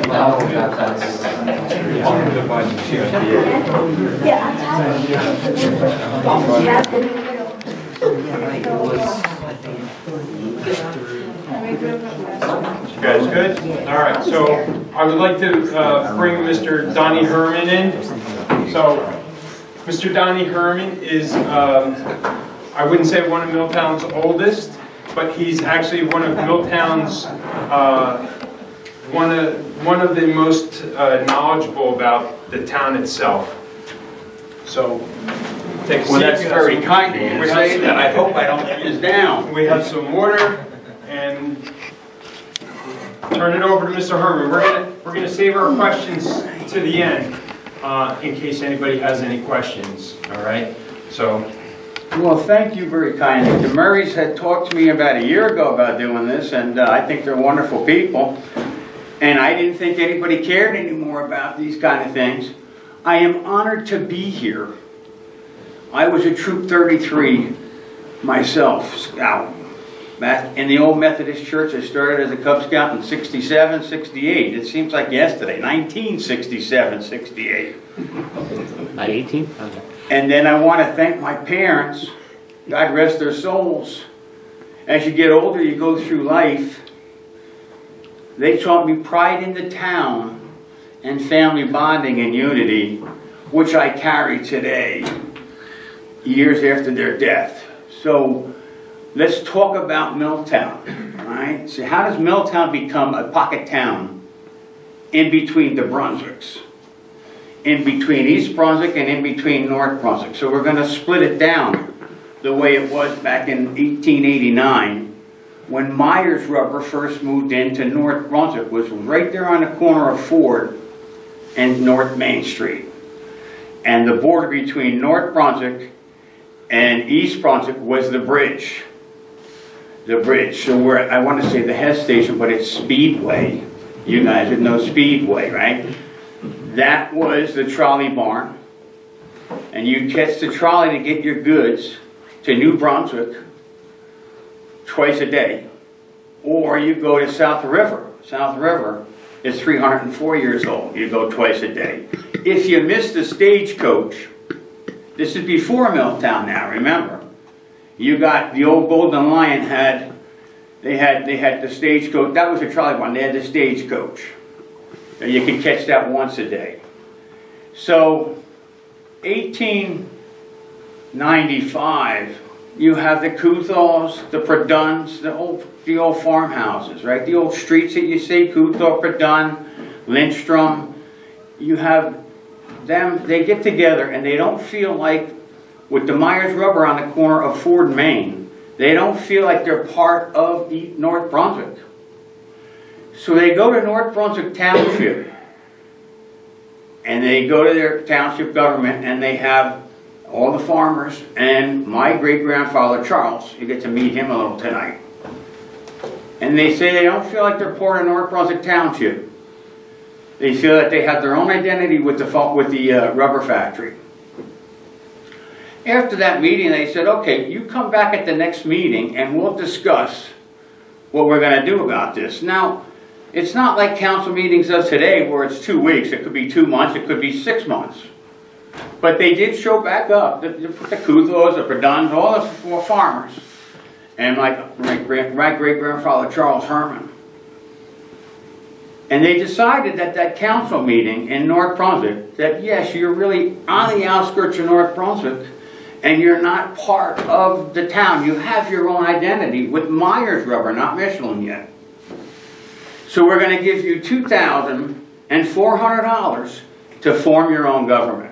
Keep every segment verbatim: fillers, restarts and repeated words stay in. You guys good? All right, so I would like to uh, bring Mister Donnie Herman in. So Mister Donnie Herman is, um, I wouldn't say one of Milltown's oldest, but he's actually one of Milltown's uh, One of, one of the most uh, knowledgeable about the town itself. So, take a well, seat. That's very kind of you to say that. I hope I don't let this down. We have some water, and turn it over to Mister Herman. We're gonna we're gonna save our questions to the end uh, in case anybody has any questions. All right. So. Well, thank you very kindly. The Murrays had talked to me about a year ago about doing this, and uh, I think they're wonderful people. And I didn't think anybody cared anymore about these kind of things. I am honored to be here. I was a Troop thirty-three myself, Scout. In the old Methodist Church, I started as a Cub Scout in sixty-seven, sixty-eight. It seems like yesterday, nineteen sixty-seven, sixty-eight. eighteen? Okay. And then I want to thank my parents, God rest their souls. As you get older, you go through life. They taught me pride in the town and family bonding and unity, which I carry today, years after their death. So let's talk about Milltown, all right? So how does Milltown become a pocket town in between the Brunswicks, in between East Brunswick and in between North Brunswick? So we're going to split it down the way it was back in eighteen eighty-nine. When Myers Rubber first moved into North Brunswick, was right there on the corner of Ford and North Main Street. And the border between North Brunswick and East Brunswick was the bridge. The bridge. So we're, I want to say the Hess Station, but it's Speedway. You guys would know Speedway, right? That was the trolley barn. And you'd catch the trolley to get your goods to New Brunswick twice a day, or you go to South River. South River is three hundred and four years old. You go twice a day. If you miss the stagecoach, this is before Milltown now, remember. You got the old Golden Lion had, they had, they had the stagecoach. That was a trolley one. They had the stagecoach. And you could catch that once a day. So eighteen ninety-five, you have the Couthalls, the Preduns, the old, the old farmhouses, right? The old streets that you see, Couthall, Predun, Lindstrom. You have them, they get together and they don't feel like, with the Myers Rubber on the corner of Ford and Main, they don't feel like they're part of North Brunswick. So they go to North Brunswick Township and they go to their township government and they have all the farmers, and my great-grandfather, Charles, you get to meet him a little tonight. And they say they don't feel like they're part of North Brunswick Township. They feel that they have their own identity with the, with the uh, rubber factory. After that meeting, they said, okay, you come back at the next meeting and we'll discuss what we're going to do about this. Now, it's not like council meetings of today where it's two weeks. It could be two months. It could be six months. But they did show back up, the, the, the Couthalls, the Preduns, all the four farmers. And like my, my great-grandfather, Charles Herman. And they decided at that council meeting in North Brunswick that, yes, you're really on the outskirts of North Brunswick and you're not part of the town. You have your own identity with Myers Rubber, not Michelin yet. So we're going to give you two thousand four hundred dollars to form your own government.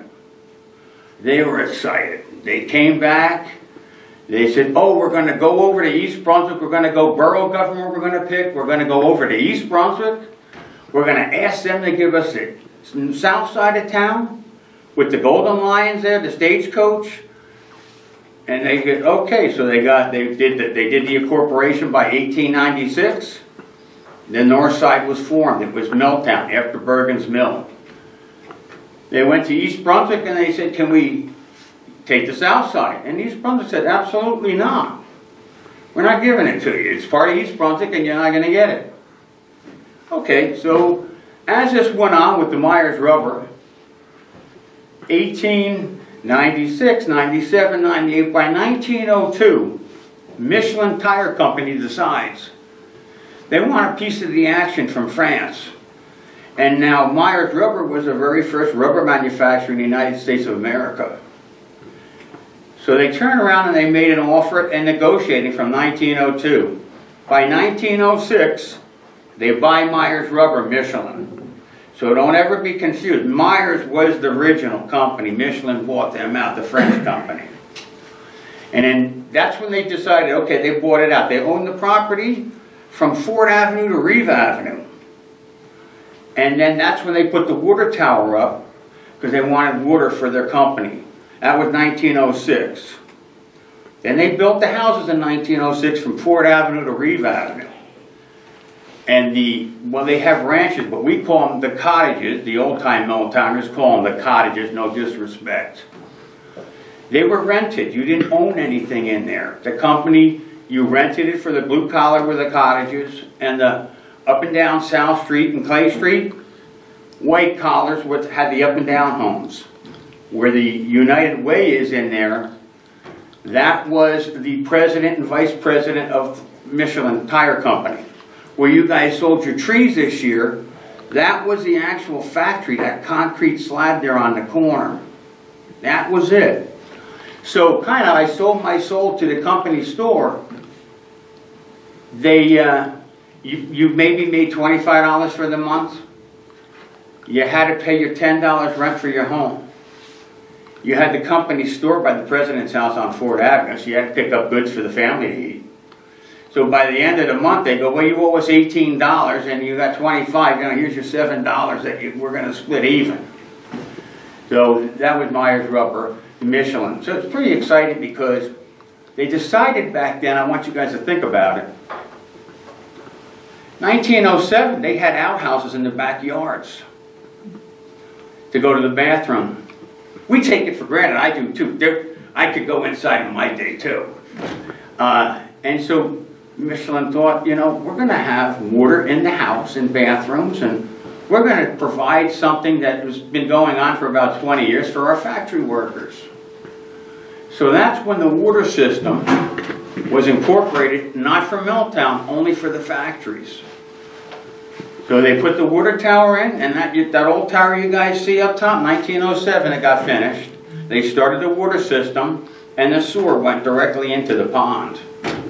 They were excited. They came back. They said, oh, we're going to go over to East Brunswick. We're going to go borough government we're going to pick. We're going to go over to East Brunswick. We're going to ask them to give us the south side of town with the Golden Lions there, the stagecoach. And they said, okay. So they got, they did the, they did the incorporation by eighteen ninety-six. The north side was formed. It was Milltown after Bergen's Mill. They went to East Brunswick and they said, can we take the south side? And East Brunswick said, absolutely not. We're not giving it to you. It's part of East Brunswick and you're not going to get it. Okay, so as this went on with the Myers-Rubber, eighteen ninety-six, ninety-seven, ninety-eight, by nineteen oh two, Michelin Tire Company decides they want a piece of the action from France. And now Myers-Rubber was the very first rubber manufacturer in the United States of America. So they turned around and they made an offer and negotiating from nineteen oh two. By nineteen oh six, they buy Myers-Rubber Michelin. So don't ever be confused. Myers was the original company. Michelin bought them out, the French company. And then that's when they decided, okay, they bought it out. They owned the property from Ford Avenue to Reeve Avenue. And then that's when they put the water tower up because they wanted water for their company. That was nineteen oh six. Then they built the houses in nineteen oh six from Ford Avenue to Reeve Avenue. And the, well, they have ranches, but we call them the cottages. The old-time Middletowners call them the cottages, no disrespect. They were rented. You didn't own anything in there. The company, you rented it for the blue collar were the cottages, and the up and down South Street and Clay Street, white collars had the up and down homes. Where the United Way is in there, that was the president and vice president of Michelin Tire Company. Where you guys sold your trees this year, that was the actual factory, that concrete slab there on the corner. That was it. So kind of I sold my soul to the company store. They, uh, you, you maybe made twenty-five dollars for the month. You had to pay your ten dollars rent for your home. You had the company store by the president's house on Ford Avenue, so you had to pick up goods for the family to eat. So by the end of the month, they go, well, you owe us eighteen dollars and you got twenty-five dollars, you know, here's your seven dollars that you, we're going to split even. So that was Myers-Rubber Michelin. So it's pretty exciting because they decided back then, I want you guys to think about it. nineteen oh seven, they had outhouses in the backyards to go to the bathroom. We take it for granted, I do too. There, I could go inside in my day too. Uh, and so Michelin thought, you know, we're gonna have water in the house and bathrooms, and we're gonna provide something that has been going on for about twenty years for our factory workers. So that's when the water system was incorporated, not for Middletown, only for the factories. So they put the water tower in, and that, that old tower you guys see up top, nineteen oh seven, it got finished. They started the water system, and the sewer went directly into the pond.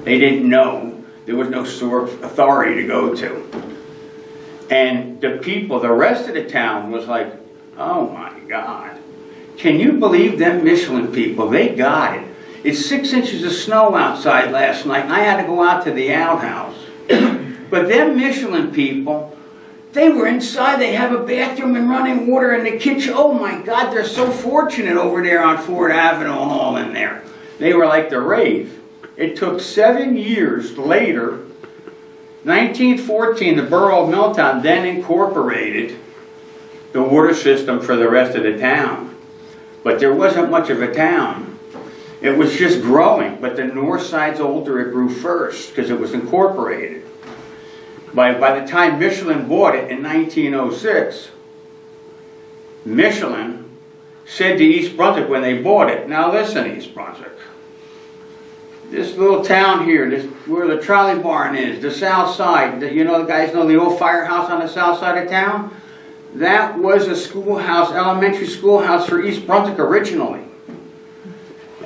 They didn't know. There was no sewer authority to go to. And the people, the rest of the town was like, oh my God. Can you believe them Michelin people? They got it. It's six inches of snow outside last night, and I had to go out to the outhouse. But them Michelin people, they were inside, they have a bathroom and running water in the kitchen. Oh my God, they're so fortunate over there on Ford Avenue and all in there. They were like the rave. It took seven years later, nineteen fourteen, the borough of Middletown then incorporated the water system for the rest of the town. But there wasn't much of a town. It was just growing, but the north side's older, it grew first because it was incorporated. By, by the time Michelin bought it in nineteen oh six, Michelin said to East Brunswick when they bought it, now listen, East Brunswick, this little town here, this, where the trolley barn is, the south side, the, you know, the guys know the old firehouse on the south side of town? That was a schoolhouse, elementary schoolhouse for East Brunswick originally.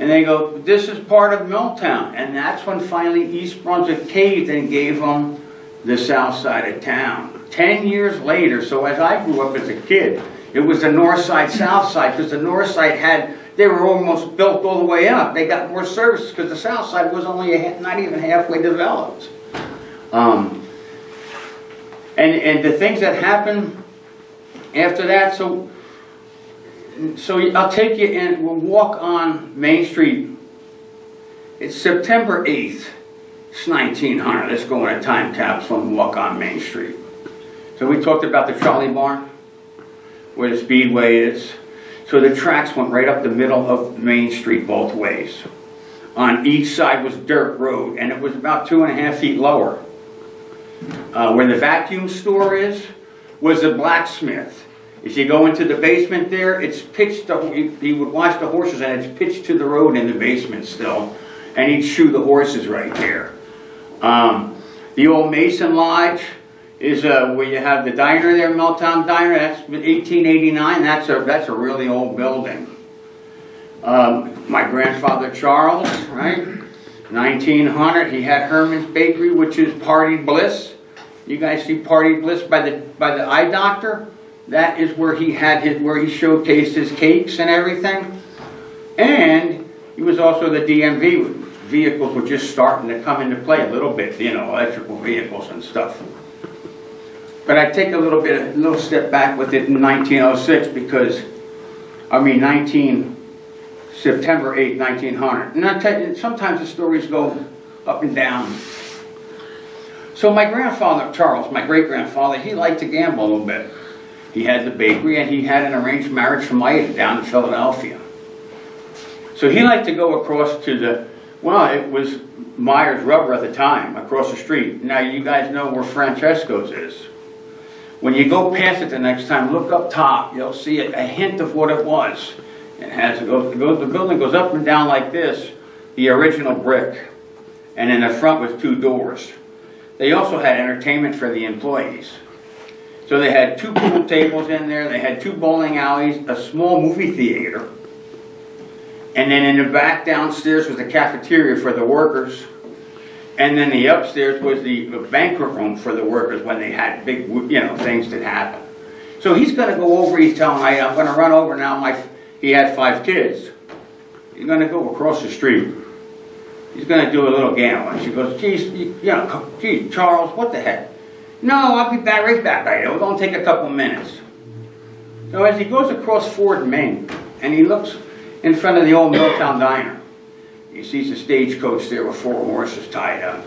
And they go, this is part of Middletown. And that's when finally East Brunswick caved and gave them the south side of town. Ten years later, so as I grew up as a kid, it was the north side, south side, because the north side had, they were almost built all the way up. They got more services because the south side was only a, not even halfway developed. Um, and, and the things that happened after that, so, so I'll take you in, we'll walk on Main Street. It's September eighth. It's nineteen hundred. Let's go in a time capsule and walk on Main Street. So we talked about the trolley barn, where the speedway is. So the tracks went right up the middle of Main Street both ways. On each side was dirt road, and it was about two and a half feet lower. Uh, where the vacuum store is, was a blacksmith. If you go into the basement there, it's pitched, to, he would watch the horses and it's pitched to the road in the basement still, and he'd shoe the horses right there. Um, the old Mason Lodge is uh, where you have the diner there, Meltdown Diner, that's eighteen eighty-nine, that's a, that's a really old building. Um, my grandfather Charles, right, nineteen hundred, he had Herman's Bakery, which is Party Bliss. You guys see Party Bliss by the by the eye doctor? That is where he had his, where he showcased his cakes and everything. And he was also the D M V. Vehicles were just starting to come into play a little bit, you know, electrical vehicles and stuff. But I take a little bit, a little step back with it in nineteen oh six because, I mean, nineteen September eighth, nineteen hundred. And I tell you, sometimes the stories go up and down. So my grandfather, Charles, my great-grandfather, he liked to gamble a little bit. He had the bakery and he had an arranged marriage from Ida down in Philadelphia. So he liked to go across to the, well, it was Myers Rubber at the time, across the street. Now you guys know where Francesco's is. When you go past it the next time, look up top, you'll see a, a hint of what it was. It has, it goes, it goes, the building goes up and down like this, the original brick. And in the front was two doors. They also had entertainment for the employees. So they had two pool tables in there, they had two bowling alleys, a small movie theater, and then in the back downstairs was the cafeteria for the workers, and then the upstairs was the banquet room for the workers when they had big, you know, things that happened. So he's going to go over, he's telling me, I'm going to run over now, my, he had five kids. He's going to go across the street. He's going to do a little gambling. She goes, geez, you know, geez, Charles, what the heck? No, I'll be back right back. Right, it'll only take a couple minutes. So as he goes across Ford, Maine, and he looks in front of the old Milltown Diner, he sees a stagecoach there with four horses tied up.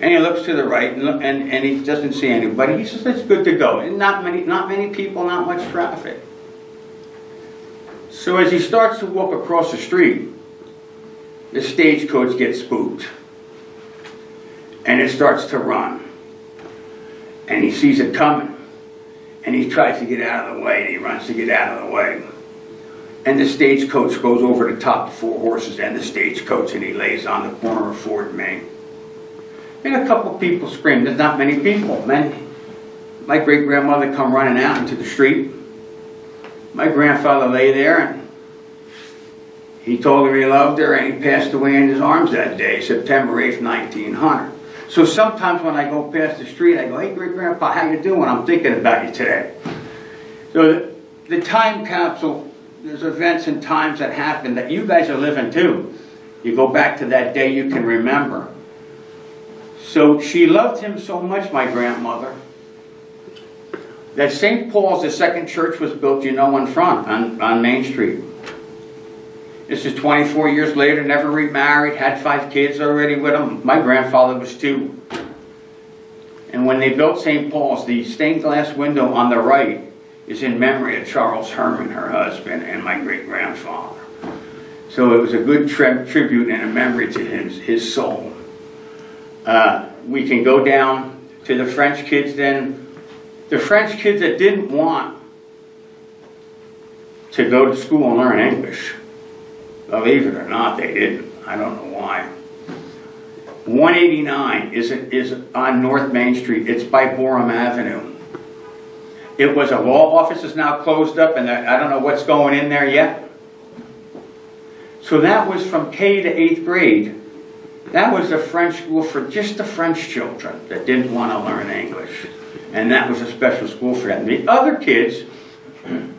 And he looks to the right, and, look, and, and he doesn't see anybody. He says, it's good to go. And not many, not many people, not much traffic. So as he starts to walk across the street, the stagecoach gets spooked and it starts to run, and he sees it coming and he tries to get out of the way, and he runs to get out of the way, and the stagecoach goes over the top of four horses and the stagecoach, and he lays on the corner of Ford and Main. And a couple people scream. There's not many people. Man, my great-grandmother come running out into the street. My grandfather lay there and he told her he loved her, and he passed away in his arms that day, September eighth, nineteen hundred. So sometimes when I go past the street, I go, hey, great-grandpa, how you doing? I'm thinking about you today. So the time capsule, there's events and times that happen that you guys are living too. You go back to that day, you can remember. So she loved him so much, my grandmother, that Saint Paul's, the second church, was built, you know, in front on, on Main Street. This is twenty-four years later, never remarried, had five kids already with him. My grandfather was two. And when they built Saint Paul's, the stained glass window on the right is in memory of Charles Herman, her husband, and my great-grandfather. So it was a good tri tribute and a memory to his, his soul. Uh, we can go down to the French kids then. The French kids that didn't want to go to school and learn English. Believe it or not, they didn't. I don't know why. one eighty-nine is, a, is on North Main Street. It's by Borum Avenue. It was a law office that's now closed up, and I don't know what's going in there yet. So that was from K to eighth grade. That was a French school for just the French children that didn't want to learn English. And that was a special school for them. The other kids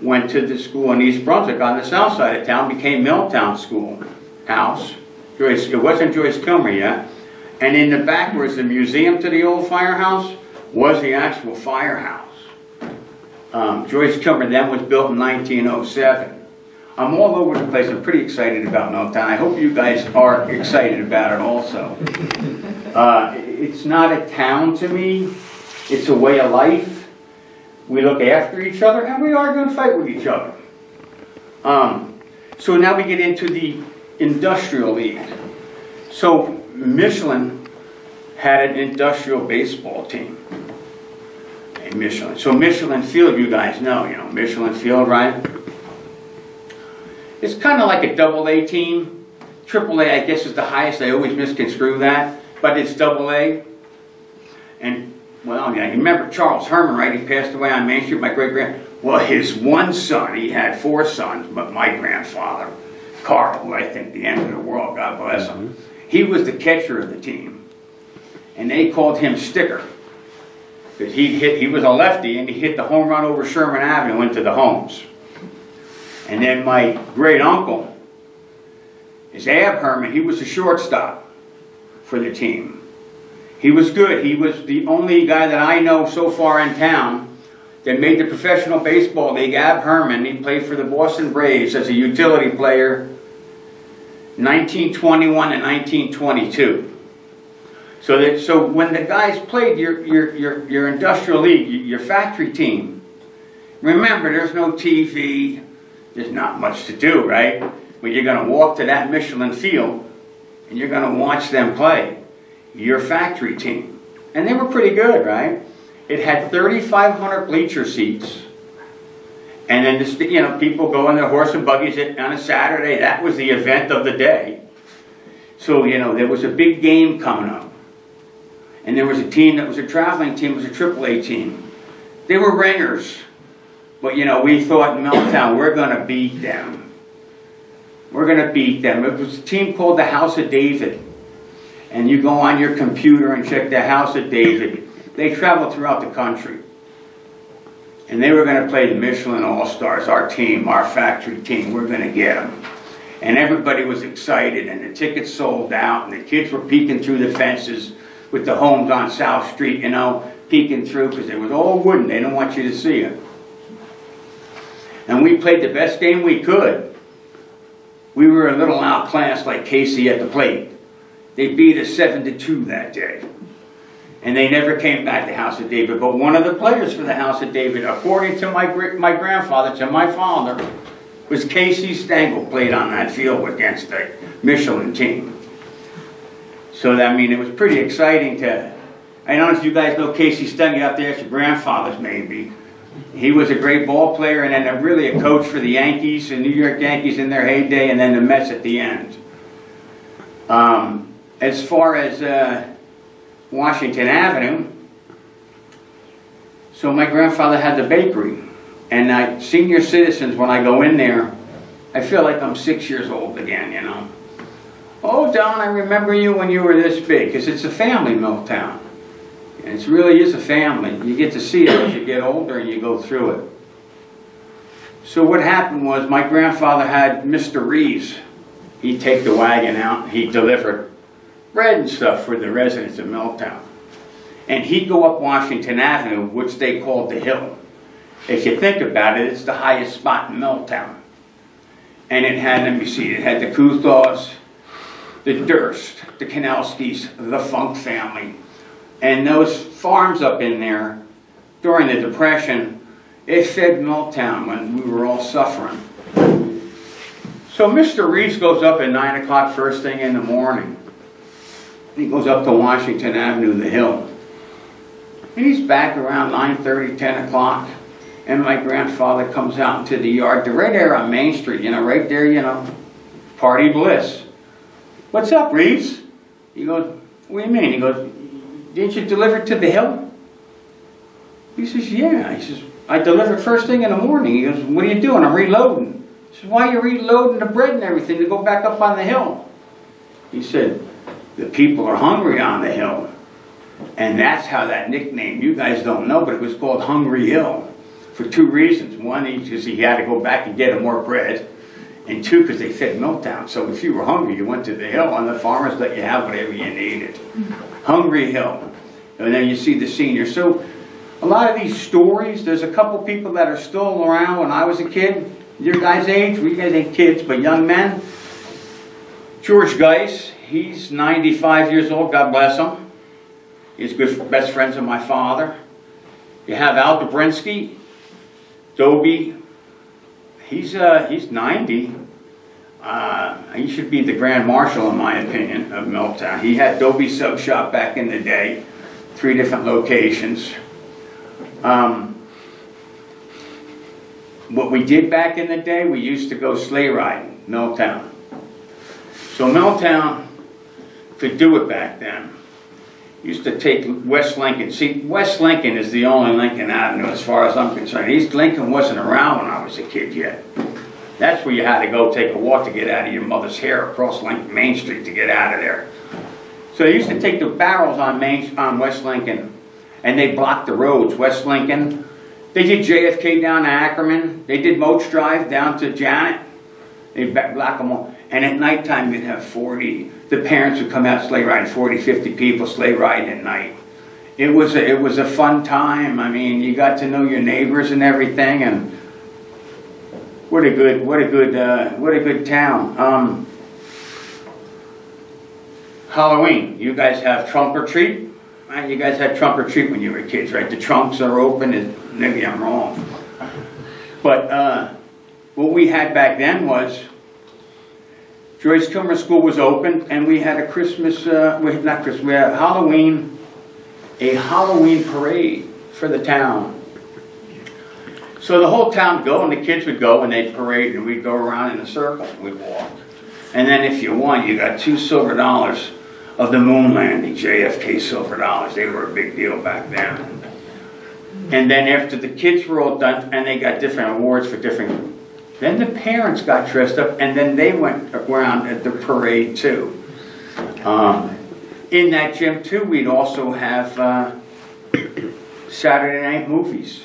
went to the school in East Brunswick on the south side of town, became Milltown School House. Joyce, it wasn't Joyce Kilmer yet. And in the back was the museum to the old firehouse, was the actual firehouse. Um, Joyce Kilmer then was built in nineteen oh seven. I'm all over the place. I'm pretty excited about Milltown. I hope you guys are excited about it also. Uh, it's not a town to me. It's a way of life. We look after each other, and we are going to fight with each other. Um, so now we get into the industrial league. So Michelin had an industrial baseball team. at Michelin. So Michelin Field, you guys know, you know, Michelin Field, right? It's kind of like a double A team. Triple A, I guess, is the highest. I always misconstrue that, but it's double A. And, well, yeah, you remember Charles Herman, right? He passed away on Main Street, my great-grand... Well, his one son, he had four sons, but my grandfather, Carl, who I think the end of the world, God bless him, he was the catcher of the team. And they called him Sticker. Because he hit, he was a lefty, and he hit the home run over Sherman Avenue into the homes. And then my great-uncle is Ab Herman. He was a shortstop for the team. He was good. He was the only guy that I know so far in town that made the Professional Baseball League. Ab Herman, he played for the Boston Braves as a utility player nineteen twenty-one and nineteen twenty-two. So that, so when the guys played your, your, your, your industrial league, your factory team, remember there's no T V, there's not much to do, right? But you're going to walk to that Michelin Field and you're going to watch them play your factory team. And they were pretty good, right? It had thirty-five hundred bleacher seats. And then, this, you know, people go in their horse and buggies on a Saturday. That was the event of the day. So, you know, there was a big game coming up. And there was a team that was a traveling team. It was a triple A team. They were ringers. But, you know, we thought in Meltdown, we're going to beat them. We're going to beat them. It was a team called the House of David. And you go on your computer and check the House of David. They traveled throughout the country. And they were going to play the Michelin All-Stars, our team, our factory team. We're going to get them. And everybody was excited, and the tickets sold out, and the kids were peeking through the fences with the homes on South Street, you know, peeking through, because it was all wooden. They didn't want you to see it. And we played the best game we could. We were a little outclassed, like Casey at the plate. They beat us seven to two that day. And they never came back to House of David. But one of the players for the House of David, according to my, my grandfather, to my father, was Casey Stengel, played on that field against the Michelin team. So, that, I mean, it was pretty exciting to... I don't know if you guys know Casey Stengel out there. It's your grandfather's, maybe. He was a great ball player and then a, really a coach for the Yankees, the New York Yankees in their heyday, and then the Mets at the end. Um, as far as... Uh, Washington Avenue. So my grandfather had the bakery, and I, senior citizens, when I go in there, I feel like I'm six years old again, you know. Oh, Don, I remember you when you were this big, because it's a family Milltown. And it really is a family. You get to see it as you get older and you go through it. So what happened was my grandfather had Mister Reeves. He'd take the wagon out, he'd deliver bread and stuff for the residents of Milltown. And he'd go up Washington Avenue, which they called the Hill. If you think about it, it's the highest spot in Milltown. And it had, let me see, it had the Kuthaws, the Durst, the Kanelskis, the Funk family. And those farms up in there, during the Depression, it fed Milltown when we were all suffering. So Mister Reeves goes up at nine o'clock first thing in the morning. He goes up to Washington Avenue, the Hill. And he's back around nine thirty, ten o'clock. And my grandfather comes out into the yard. They're right there on Main Street, you know, right there, you know, party bliss. What's up, Reeves? He goes, what do you mean? He goes, didn't you deliver to the Hill? He says, yeah. He says, I delivered first thing in the morning. He goes, what are you doing? I'm reloading. He says, why are you reloading the bread and everything to go back up on the Hill? He said, the people are hungry on the hill. And that's how that nickname, you guys don't know, but it was called Hungry Hill for two reasons. One, because he had to go back and get more bread. And two, because they fed Milltown. So if you were hungry, you went to the hill, and the farmers let you have whatever you needed. Hungry Hill. And then you see the seniors. So a lot of these stories, there's a couple people that are still around when I was a kid. Your guys' age, we guys ain't kids, but young men. George Geis. He's ninety-five years old, God bless him. He's good best friends of my father. You have Al Dobrinsky, Dobie. He's, uh, he's ninety. Uh, he should be the Grand Marshal, in my opinion, of Milltown. He had Dobie's Sub Shop back in the day, three different locations. Um, what we did back in the day, we used to go sleigh riding, Milltown. So Milltown, to do it back then, used to take West Lincoln. See, West Lincoln is the only Lincoln Avenue as far as I'm concerned. East Lincoln wasn't around when I was a kid yet. That's where you had to go take a walk to get out of your mother's hair across Lincoln, Main Street to get out of there. So they used to take the barrels on, Main, on West Lincoln, and they blocked the roads. West Lincoln, they did J F K down to Ackerman. They did Moats Drive down to Janet. They blocked them all. And at nighttime, you'd have forty. The parents would come out sleigh riding, forty, fifty people sleigh riding at night. It was a, it was a fun time. I mean, you got to know your neighbors and everything, and what a good, what a good, uh, what a good town. Um, Halloween, you guys have trunk or treat, right? You guys had trunk or treat when you were kids, right? The trunks are open, and maybe I'm wrong. But uh, what we had back then was, Joyce Kilmer School was open, and we had a Christmas, uh, we had not Christmas, we had a Halloween, a Halloween parade for the town. So the whole town would go, and the kids would go, and they'd parade, and we'd go around in a circle, and we'd walk. And then if you won, you got two silver dollars of the moon landing, J F K silver dollars. They were a big deal back then. And then after the kids were all done, and they got different awards for different... Then the parents got dressed up, and then they went around at the parade, too. Um, in that gym, too, we'd also have uh, Saturday night movies.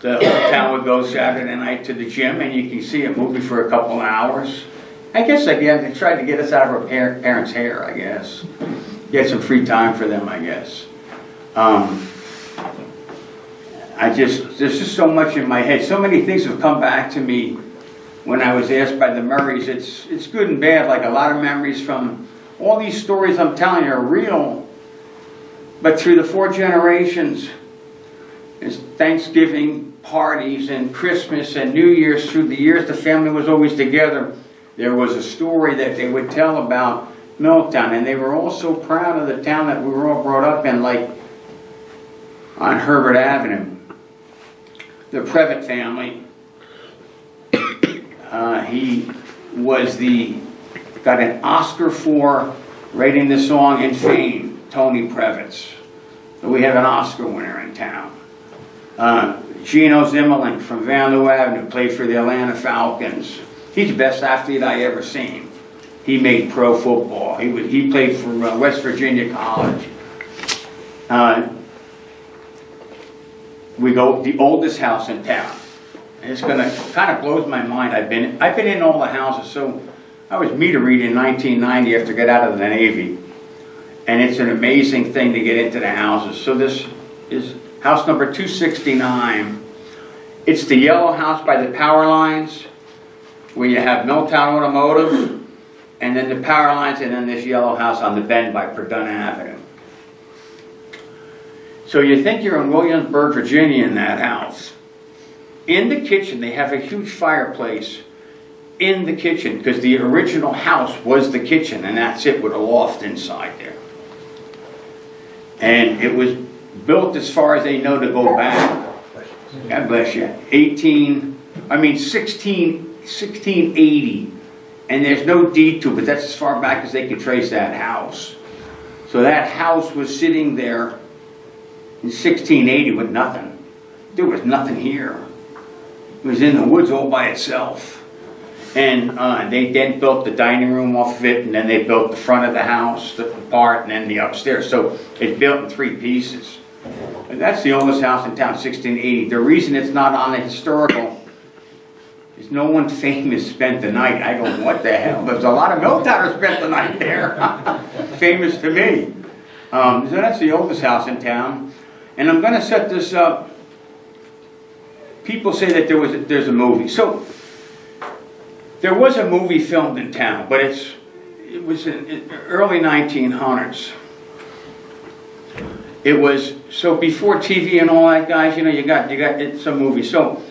The whole town would go Saturday night to the gym, and you can see a movie for a couple of hours. I guess, again, they tried to get us out of our parents' hair, I guess. Get some free time for them, I guess. Um, I just, there's just so much in my head. So many things have come back to me when I was asked by the Murrays. It's, it's good and bad, like a lot of memories from all these stories I'm telling you are real. But through the four generations, there's Thanksgiving parties and Christmas and New Year's. Through the years, the family was always together. There was a story that they would tell about Milltown, and they were all so proud of the town that we were all brought up in, like on Herbert Avenue. The Previtt family, uh, he was the, got an Oscar for writing the song in Fame, Tony Previtts. So we have an Oscar winner in town. Uh, Gino Zimmerlin from Vanderbilt Avenue played for the Atlanta Falcons. He's the best athlete I ever seen. He made pro football. He, was, he played for uh, West Virginia College. Uh, We go the oldest house in town. And it's gonna kind of blows my mind. I've been I've been in all the houses. So I was meter read in nineteen ninety after I got out of the Navy, and it's an amazing thing to get into the houses. So this is house number two sixty-nine. It's the yellow house by the power lines, where you have Milltown Automotive, and then the power lines, and then this yellow house on the bend by Perdona Avenue. So you think you're in Williamsburg, Virginia in that house. In the kitchen, they have a huge fireplace in the kitchen, because the original house was the kitchen, and that's it, with a loft inside there. And it was built, as far as they know, to go back, God bless you, eighteen, I mean sixteen, sixteen eighty. And there's no deed to it, but that's as far back as they can trace that house. So that house was sitting there in sixteen eighty with nothing. There was nothing here. It was in the woods all by itself. And uh, they then built the dining room off of it, and then they built the front of the house, the part, and then the upstairs. So it built in three pieces. And that's the oldest house in town, sixteen eighty. The reason it's not on the historical is no one famous spent the night. I go, what the hell? There's a lot of Milltowners spent the night there. Famous to me. Um, so that's the oldest house in town. And I'm going to set this up. People say that there was a, there's a movie. So there was a movie filmed in town, but it's it was in, in early nineteen hundreds. It was so before T V and all that, guys. You know, you got you got it's a movie. So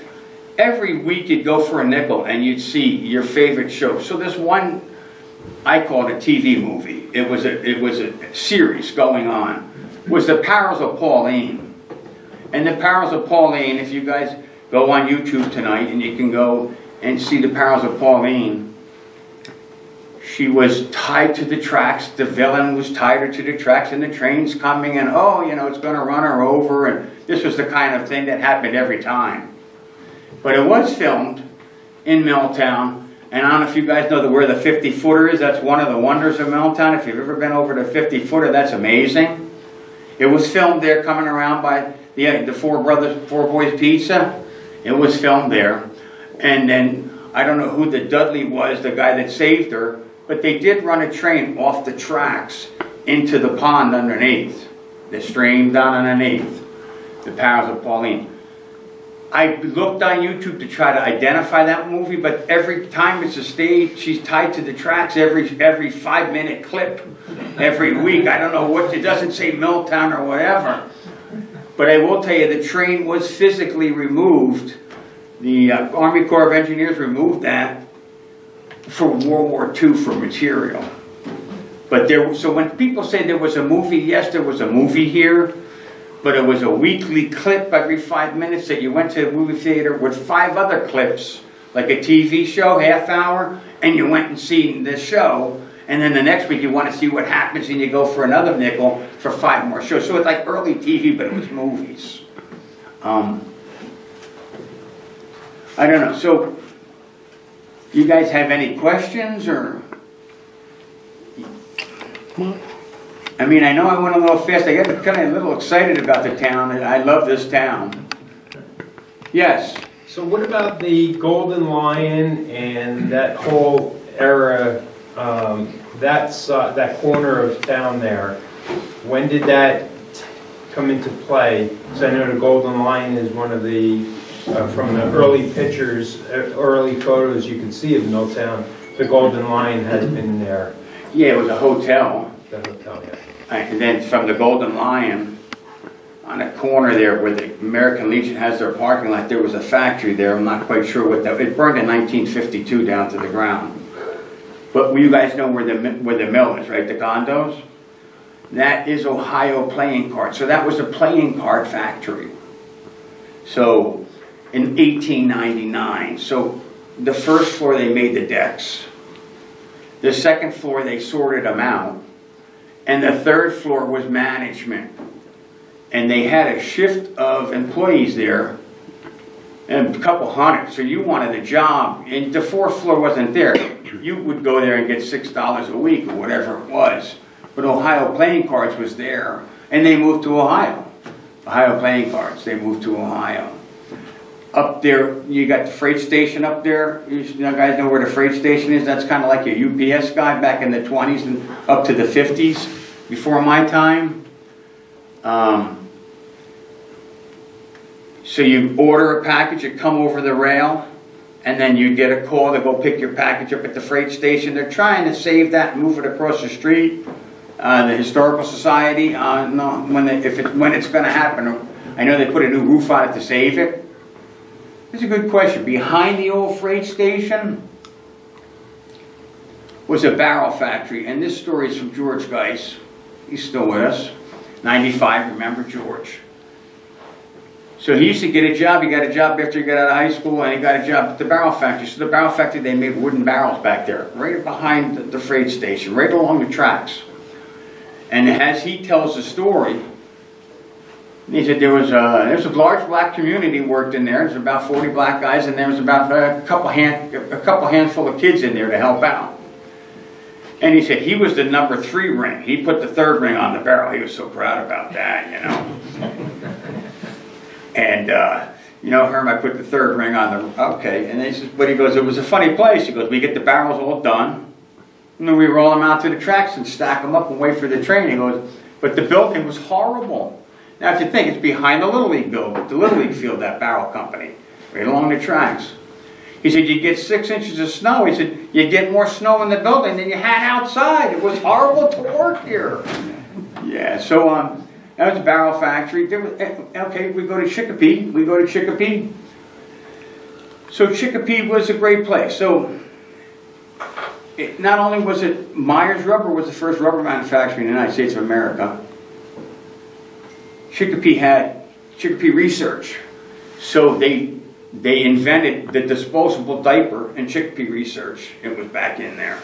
every week you'd go for a nickel and you'd see your favorite show. So this one, I called a T V movie. It was a it was a series going on. Was The Powers of Pauline. And the Powers of Pauline, if you guys go on YouTube tonight and you can go and see the Powers of Pauline, she was tied to the tracks, the villain was tied her to the tracks, and the train's coming and, oh, you know, it's going to run her over, and this was the kind of thing that happened every time. But it was filmed in Milltown, and I don't know if you guys know where the fifty footer is. That's one of the wonders of Milltown. If you've ever been over to fifty footer, that's amazing. It was filmed there, coming around by the, the Four Brothers, Four Boys Pizza. It was filmed there. And then, I don't know who the Dudley was, the guy that saved her, but they did run a train off the tracks into the pond underneath. The stream down underneath. The Powers of Pauline. I looked on YouTube to try to identify that movie, but every time it's a stage, she's tied to the tracks every every five minute clip, every week. I don't know what, it doesn't say Milltown or whatever. But I will tell you, the train was physically removed. The uh, Army Corps of Engineers removed that for World War Two for material. But there, so when people say there was a movie, yes, there was a movie here. But it was a weekly clip every five minutes that you went to the movie theater with five other clips, like a T V show, half hour, and you went and seen this show, and then the next week you want to see what happens and you go for another nickel for five more shows. So it's like early T V, but it was movies. Um, I don't know, so you guys have any questions, or? I mean, I know I went a little fast. I got kind of a little excited about the town, and I love this town. Yes? So what about the Golden Lion and that whole era, um, that's, uh, that corner of town there? When did that come into play? Because I know the Golden Lion is one of the, uh, from the early pictures, early photos you can see of Milltown, the Golden Lion has been there. Yeah, it was a hotel. The hotel, yeah. And then from the Golden Lion, on a corner there where the American Legion has their parking lot, there was a factory there. I'm not quite sure what that. It burned in nineteen fifty-two down to the ground. But you guys know where the where the mill is, right? The condos. That is Ohio Playing Card. So that was a playing card factory. So in eighteen ninety-nine, so the first floor they made the decks. The second floor they sorted them out. And the third floor was management. And they had a shift of employees there, and a couple hundred. So you wanted a job, and the fourth floor wasn't there. You would go there and get six dollars a week or whatever it was. But Ohio Playing Cards was there, and they moved to Ohio. Ohio Playing Cards, they moved to Ohio. Up there, you got the freight station up there. You guys know where the freight station is? That's kind of like a U P S guy back in the twenties and up to the fifties, before my time. Um, so you order a package, you come over the rail, and then you get a call to go pick your package up at the freight station. They're trying to save that and move it across the street. Uh, the Historical Society, uh, no, when, they, if it, when it's going to happen. I know they put a new roof on it to save it. That's a good question. Behind the old freight station was a barrel factory, and this story is from George Geis. He's still with us. ninety-five, remember George. So he used to get a job. He got a job after he got out of high school, and he got a job at the barrel factory. So the barrel factory, they made wooden barrels back there, right behind the, the freight station, right along the tracks. And as he tells the story, he said there was a, there was a large black community worked in there. There's about forty black guys, and there was about a couple hand, a couple handful of kids in there to help out. And he said he was the number three ring. He put the third ring on the barrel. He was so proud about that, you know. And uh, you know, Herm, I put the third ring on the okay. And then he says, but he goes, it was a funny place. He goes, we get the barrels all done, and then we roll them out to the tracks and stack them up and wait for the train. He goes, but the building was horrible. Now, if you think, it's behind the Little League building, the Little League field, that barrel company, right along the tracks. He said, you get six inches of snow. He said, you get more snow in the building than you had outside. It was horrible to work here. Yeah, so um, that was a barrel factory. Okay, we go to Chicopee. We go to Chicopee. So Chicopee was a great place. So it, not only was it Myers Rubber was the first rubber manufacturer in the United States of America, Chicopee had chickpea research. So they they invented the disposable diaper and chickpea research. It was back in there.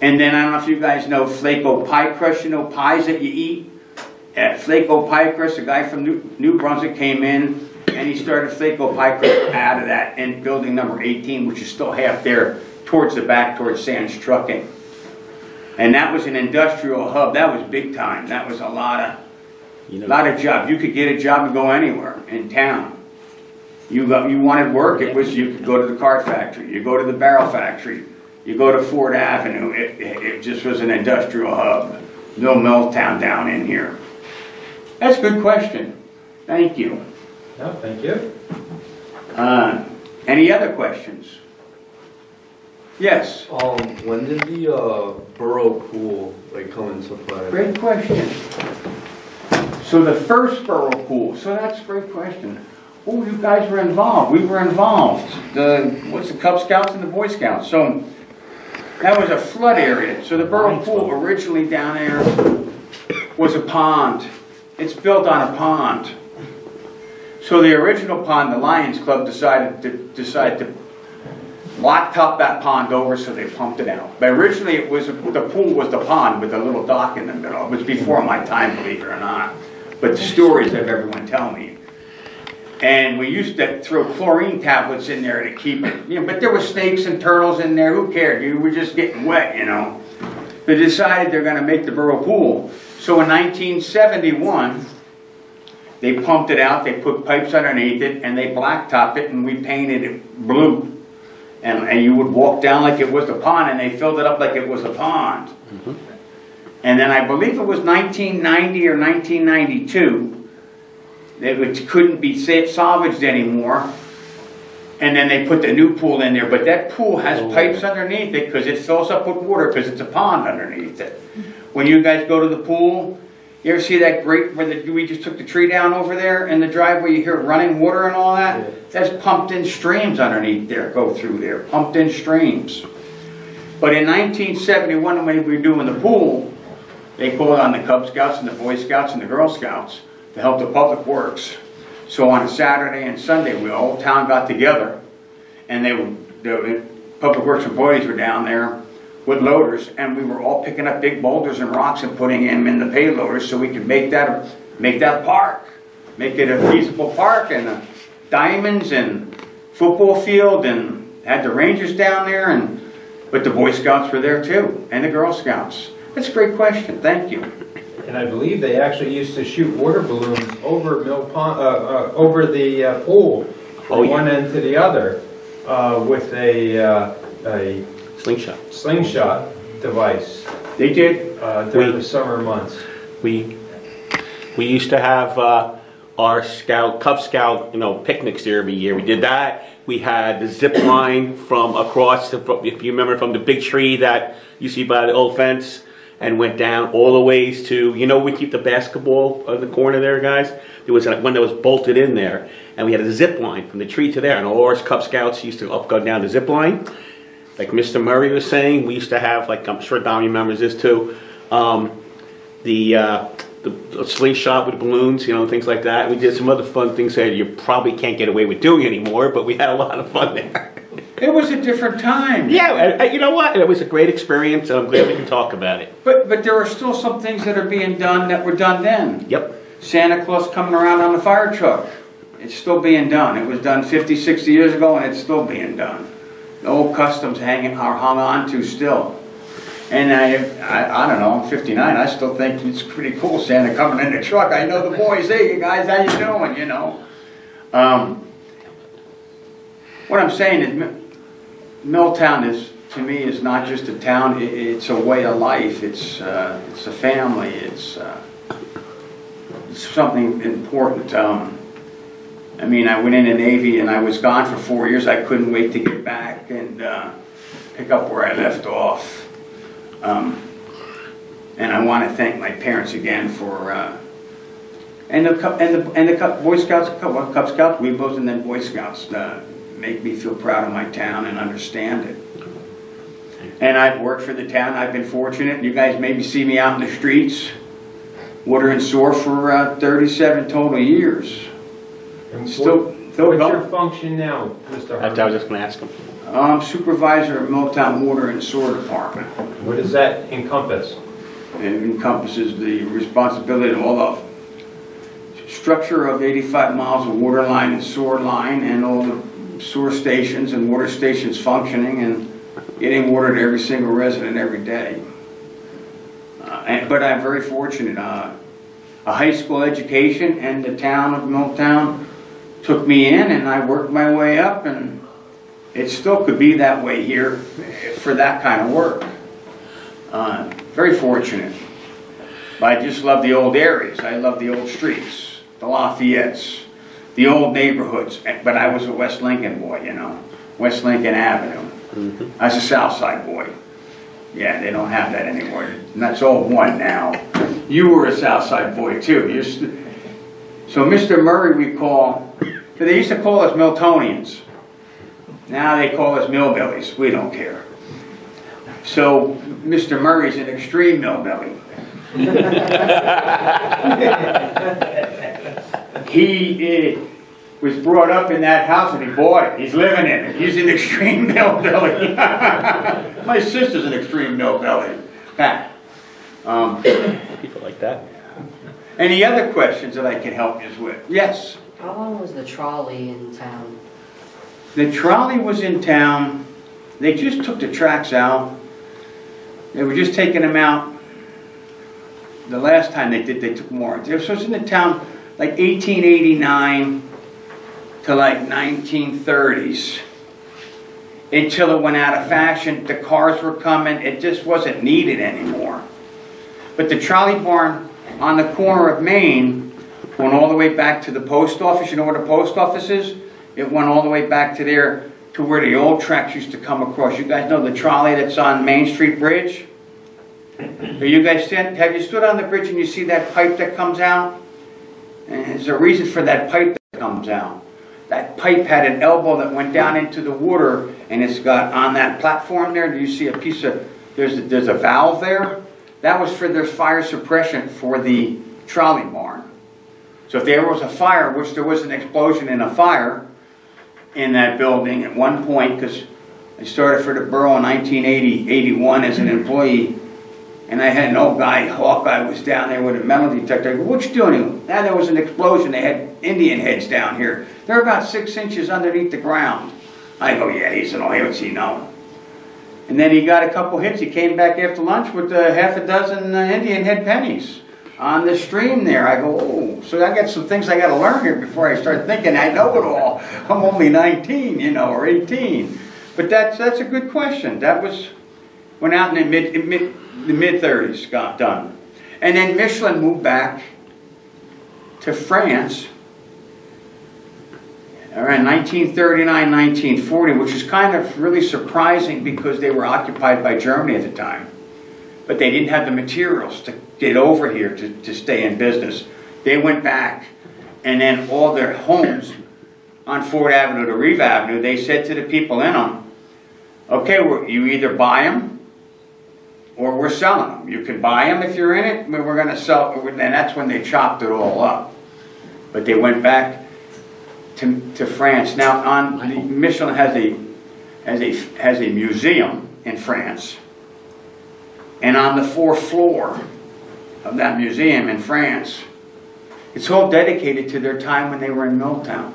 And then I don't know if you guys know Flaco pie crust, you know, pies that you eat. At Flaco pie crust, a guy from New, New Brunswick came in and he started Flaco pie crust out of that in building number eighteen, which is still half there towards the back, towards Sands Trucking. And that was an industrial hub. That was big time. That was a lot of, you know, a lot of jobs. You could get a job and go anywhere in town. You go, you wanted work, it was, you could go to the car factory, you go to the barrel factory, you go to Ford Avenue. It, it, it just was an industrial hub. No mill town down in here. That's a good question. Thank you. No, thank you. Uh, any other questions? Yes. Um, when did the uh, borough pool like come into play? Great question. So the first borough pool. So that's a great question. Oh, you guys were involved. We were involved. The what's the Cub Scouts and the Boy Scouts. So that was a flood area. So the borough pool originally down there was a pond. It's built on a pond. So the original pond, the Lions Club decided to decide to lock top that pond over, so they pumped it out. But originally, it was the pool was the pond with a little dock in the middle. It was before my time, believe it or not. But the stories that everyone tell me. And we used to throw chlorine tablets in there to keep it. You know, but there were snakes and turtles in there. Who cared? You were just getting wet, you know. They decided they're going to make the borough pool. So in nineteen seventy-one, they pumped it out. They put pipes underneath it, and they blacktopped it, and we painted it blue. And, and you would walk down like it was the pond, and they filled it up like it was a pond. Mm-hmm. And then I believe it was nineteen ninety or nineteen ninety-two. It couldn't be salvaged anymore, and then they put the new pool in there. But that pool has oh, pipes underneath it because it fills up with water because it's a pond underneath it. When you guys go to the pool, you ever see that grate where the, we just took the tree down over there in the driveway? You hear running water and all that. Yeah. That's pumped in streams underneath there, go through there, pumped in streams. But in nineteen seventy-one, when we were doing the pool, they called on the Cub Scouts and the Boy Scouts and the Girl Scouts to help the public works. So on a Saturday and Sunday, we all town got together, and they were, the public works employees were down there with loaders, and we were all picking up big boulders and rocks and putting them in the payloaders so we could make that make that park, make it a feasible park, and uh, diamonds and football field, and had the Rangers down there, and but the Boy Scouts were there too, and the Girl Scouts. That's a great question. Thank you. And I believe they actually used to shoot water balloons over Mill Pond, uh, uh, over the uh, pool, from oh, yeah. one end to the other, uh, with a uh, a slingshot slingshot device. They did uh, during we, the summer months. We we used to have uh, our Scout Cub Scout, you know, picnics there every year. We did that. We had the zip line from across, the, if you remember, from the big tree that you see by the old fence. And went down all the ways to, you know, we keep the basketball in the corner there, guys. There was like one that was bolted in there, and we had a zip line from the tree to there. And all our Cub Scouts used to up go down the zip line. Like Mister Murray was saying, we used to have, like I'm sure Dom remembers this too, um, the, uh, the the slingshot with balloons, you know, things like that. We did some other fun things that you probably can't get away with doing anymore, but we had a lot of fun there. It was a different time. Yeah, I, I, you know what? It was a great experience, and I'm glad we can talk about it. But but there are still some things that are being done that were done then. Yep. Santa Claus coming around on the fire truck. It's still being done. It was done fifty, sixty years ago, and it's still being done. The old customs hanging are hung on to still. And I, I, I don't know, I'm fifty-nine. I still think it's pretty cool, Santa coming in the truck. I know the boys, hey, you guys, how you doing, you know? Um, what I'm saying is, Milltown is, to me, is not just a town. It, it's a way of life. It's uh, it's a family. It's, uh, it's something important. Um, I mean, I went in the Navy and I was gone for four years. I couldn't wait to get back and uh, pick up where I left off. Um, and I want to thank my parents again for uh, and the and the and the Boy Scouts, Cub, Cub Scouts, Weebos, and then Boy Scouts. Uh, make me feel proud of my town and understand it. And I've worked for the town. I've been fortunate. You guys maybe see me out in the streets, water and sore for uh, thirty-seven total years. And still, still what's going? Your function now, Mister Herman? I was just going to ask him. I'm supervisor of Milltown Water and Sewer Department. What does that encompass? It encompasses the responsibility of all of structure of eighty-five miles of water line and sewer line, and all the sewer stations and water stations functioning, and getting water to every single resident every day. Uh, and, but I'm very fortunate. Uh, a high school education, and the town of Milltown took me in, and I worked my way up, and it still could be that way here for that kind of work. Uh, very fortunate. But I just love the old areas. I love the old streets, the Lafayettes, the old neighborhoods. But I was a West Lincoln boy, you know, West Lincoln Avenue. Mm-hmm. I was a South Side boy. Yeah, they don't have that anymore. And that's all one now. You were a South Side boy too. You're so Mister Murray, we call, they used to call us Miltonians. Now they call us millbillies. We don't care. So Mister Murray's an extreme millbilly. He uh, was brought up in that house and he bought it. He's living in it. He's an extreme millbilly. My sister's an extreme millbilly. Um, People like that. Any other questions that I can help you with? Yes. How long was the trolley in town? The trolley was in town. They just took the tracks out. They were just taking them out. The last time they did, they took more. So it was in the town like eighteen eighty-nine to like nineteen thirties, until it went out of fashion. The cars were coming. It just wasn't needed anymore. But the trolley barn on the corner of Main went all the way back to the post office. You know where the post office is? It went all the way back to there, to where the old tracks used to come across. You guys know the trolley that's on Main Street Bridge? So you guys stand, have you stood on the bridge and you see that pipe that comes out? And there's a reason for that pipe that comes out. That pipe had an elbow that went down into the water, and it's got on that platform there. Do you see a piece of, there's a, there's a valve there? That was for their fire suppression for the trolley barn. So if there was a fire, which there was an explosion and a fire in that building at one point, because I started for the borough in nineteen eighty, eighty-one as an employee. And I had an old guy, Hawkeye, was down there with a metal detector. I go, what you doing? Now there was an explosion. They had Indian heads down here. They're about six inches underneath the ground. I go, yeah, he's an old, what's he know? And then he got a couple hits. He came back after lunch with uh, half a dozen uh, Indian head pennies on the stream there. I go, oh, so I got some things I got to learn here before I start thinking I know it all. I'm only nineteen, you know, or eighteen. But that's, that's a good question. That was, went out in the mid, mid the mid thirties got done. And then Michelin moved back to France around nineteen thirty-nine, nineteen forty, which is kind of really surprising because they were occupied by Germany at the time. But they didn't have the materials to get over here to, to stay in business. They went back, and then all their homes on Ford Avenue to Reeve Avenue, they said to the people in them, okay, well, you either buy them or we're selling them. You can buy them if you're in it, but we're going to sell. And that's when they chopped it all up. But they went back to, to France. Now, on the, Michelin has a, has, a, has a museum in France. And on the fourth floor of that museum in France, it's all dedicated to their time when they were in Milltown.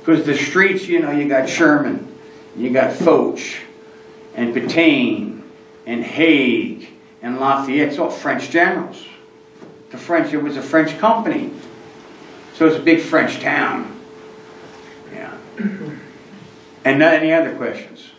Because the streets, you know, you got Sherman, you got Foch, and Petain, and Hague and Lafayette. It's all French generals. The French, it was a French company. So it's a big French town. Yeah. And not any other questions?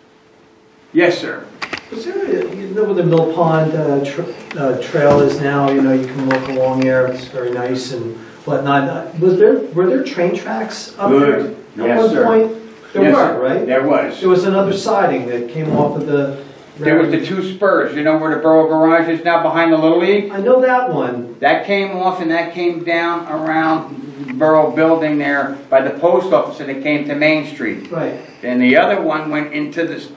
Yes, sir. Is there a, you know where the Mill Pond uh, tra uh, trail is now? You know, you can walk along there. It's very nice and whatnot. Was there, were there train tracks up Good. there at yes, one sir. point? There yes, were, right? There was. There was another siding that came off of the... There was the two spurs, you know where the borough garage is now behind the Little League? I know that one. That came off and that came down around the borough building there by the post office, and it came to Main Street. Right. And the other one went into this,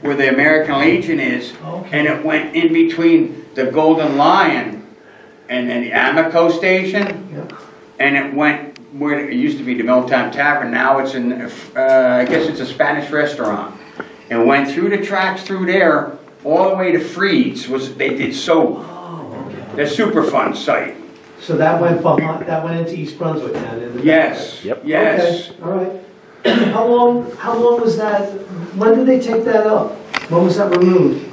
where the American Legion is, okay. And it went in between the Golden Lion and then the Amoco station, yeah. And it went where it used to be the Milltown Tavern. Now it's in, uh, I guess it's a Spanish restaurant. And went through the tracks through there, all the way to Freed's. Was they did soap. The Superfund site. So that went behind, that went into East Brunswick then. In the yes. Yep. Yes. Okay. All right. How long? How long was that? When did they take that up? When was that removed?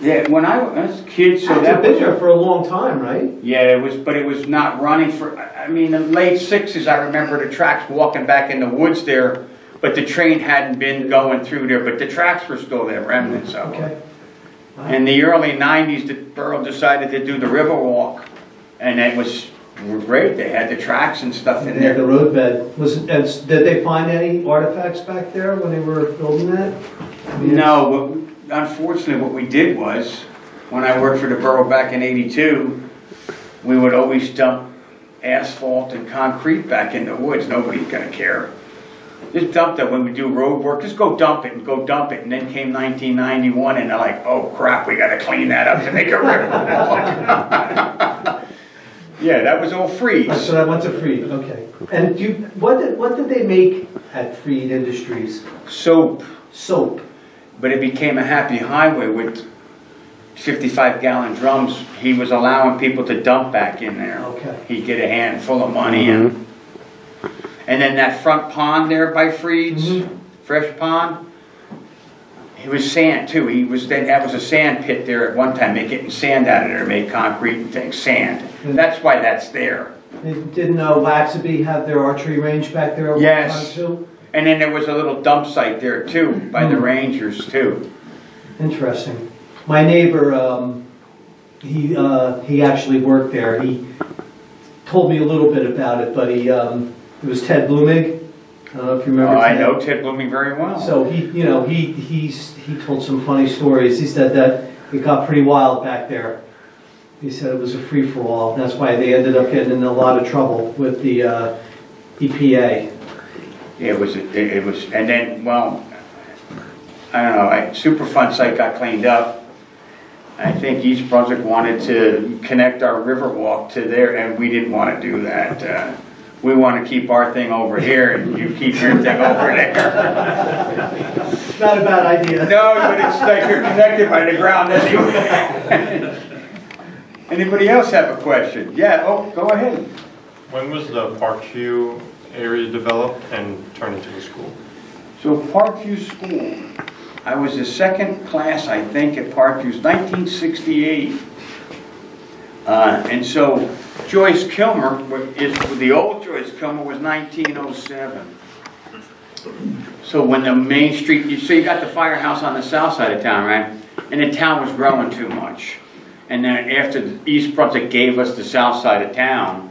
Yeah, when I was a kid, so that's been there for a long time, right? Yeah, it was, but it was not running for. I mean, in the late sixties, I remember the tracks walking back in the woods there, but the train hadn't been going through there, but the tracks were still there, remnants of okay. it. Wow. In the early nineties, the borough decided to do the river walk, and it was great. They had the tracks and stuff in there. The roadbed was. And did they find any artifacts back there when they were building that? I mean, no. But, unfortunately, what we did was, when I worked for the borough back in eighty-two, we would always dump asphalt and concrete back in the woods. Nobody's going to care. Just dump that when we do road work. Just go dump it and go dump it. And then came nineteen ninety-one, and they're like, oh, crap, we got to clean that up to make a river walk. Yeah, that was all Freed. So that went to Freed, okay. And you, what did, what did they make at Freed Industries? Soap. Soap. But it became a happy highway with fifty-five gallon drums. He was allowing people to dump back in there. Okay. He'd get a handful of money. Mm-hmm. and, and then that front pond there by Freed's, mm-hmm. fresh pond, it was sand too. He was, that was a sand pit there at one time. They getting sand out of there, made concrete and things, sand. Mm-hmm. That's why that's there. Didn't uh, Laxaby have their archery range back there at yes. one time too? And then there was a little dump site there too, by the Rangers too. Interesting. My neighbor, um, he uh, he actually worked there. He told me a little bit about it, but he um, it was Ted Blumig. I don't know if you remember. Oh, Ted. I know Ted Blumig very well. So he, you know, he he's he told some funny stories. He said that it got pretty wild back there. He said it was a free for all. That's why they ended up getting in a lot of trouble with the uh, E P A. It was, it, it was, and then, well, I don't know, I, Superfund site got cleaned up. I think East Brunswick wanted to connect our Riverwalk to there, and we didn't want to do that. Uh, we want to keep our thing over here, and you keep your thing over there. Not a bad idea. No, but it's like you're connected by the ground anyway. Anybody else have a question? Yeah, oh, go ahead. When was the Parkview area developed and turned into a school? So Parkview School, I was the second class, I think, at Parkview's, nineteen sixty-eight. Uh, and so Joyce Kilmer, is, the old Joyce Kilmer was nineteen oh seven. So when the main street, you see, you got the firehouse on the south side of town, right? And the town was growing too much. And then after East Brunswick gave us the south side of town,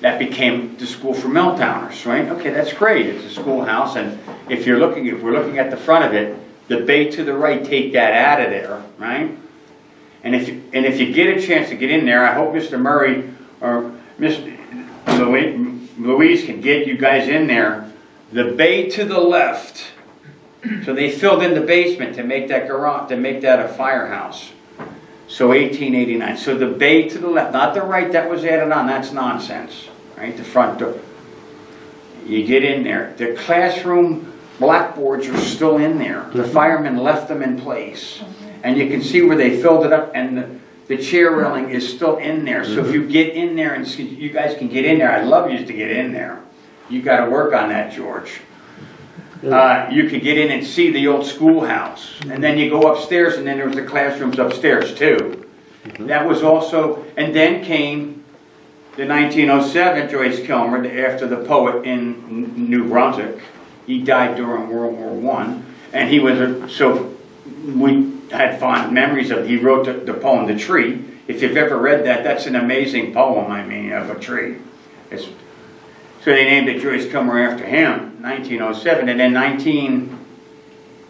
that became the school for Milltowners, right? Okay, that's great. It's a schoolhouse, and if you're looking, if we're looking at the front of it, the bay to the right, take that out of there, right? And if you, and if you get a chance to get in there, I hope Mister Murray or Mister Louise can get you guys in there. The bay to the left, so they filled in the basement to make that garage, to make that a firehouse. So eighteen eighty-nine. So the bay to the left, not the right, that was added on. That's nonsense. Right? The front door. You get in there. The classroom blackboards are still in there. The firemen left them in place. And you can see where they filled it up, and the, the chair railing is still in there. So if you get in there, and see, you guys can get in there. I'd love you to get in there. You've got to work on that, George. Uh, you could get in and see the old schoolhouse, and then you go upstairs, and then there was the classrooms upstairs too. Mm-hmm. That was also, and then came the nineteen oh seven Joyce Kilmer, after the poet in New Brunswick. He died during World War One, and he was a, so we had fond memories of. He wrote the, the poem "The Tree." If you've ever read that, that's an amazing poem. I mean, of a tree. It's, so they named it Joyce Kilmer after him, nineteen oh seven. And then nineteen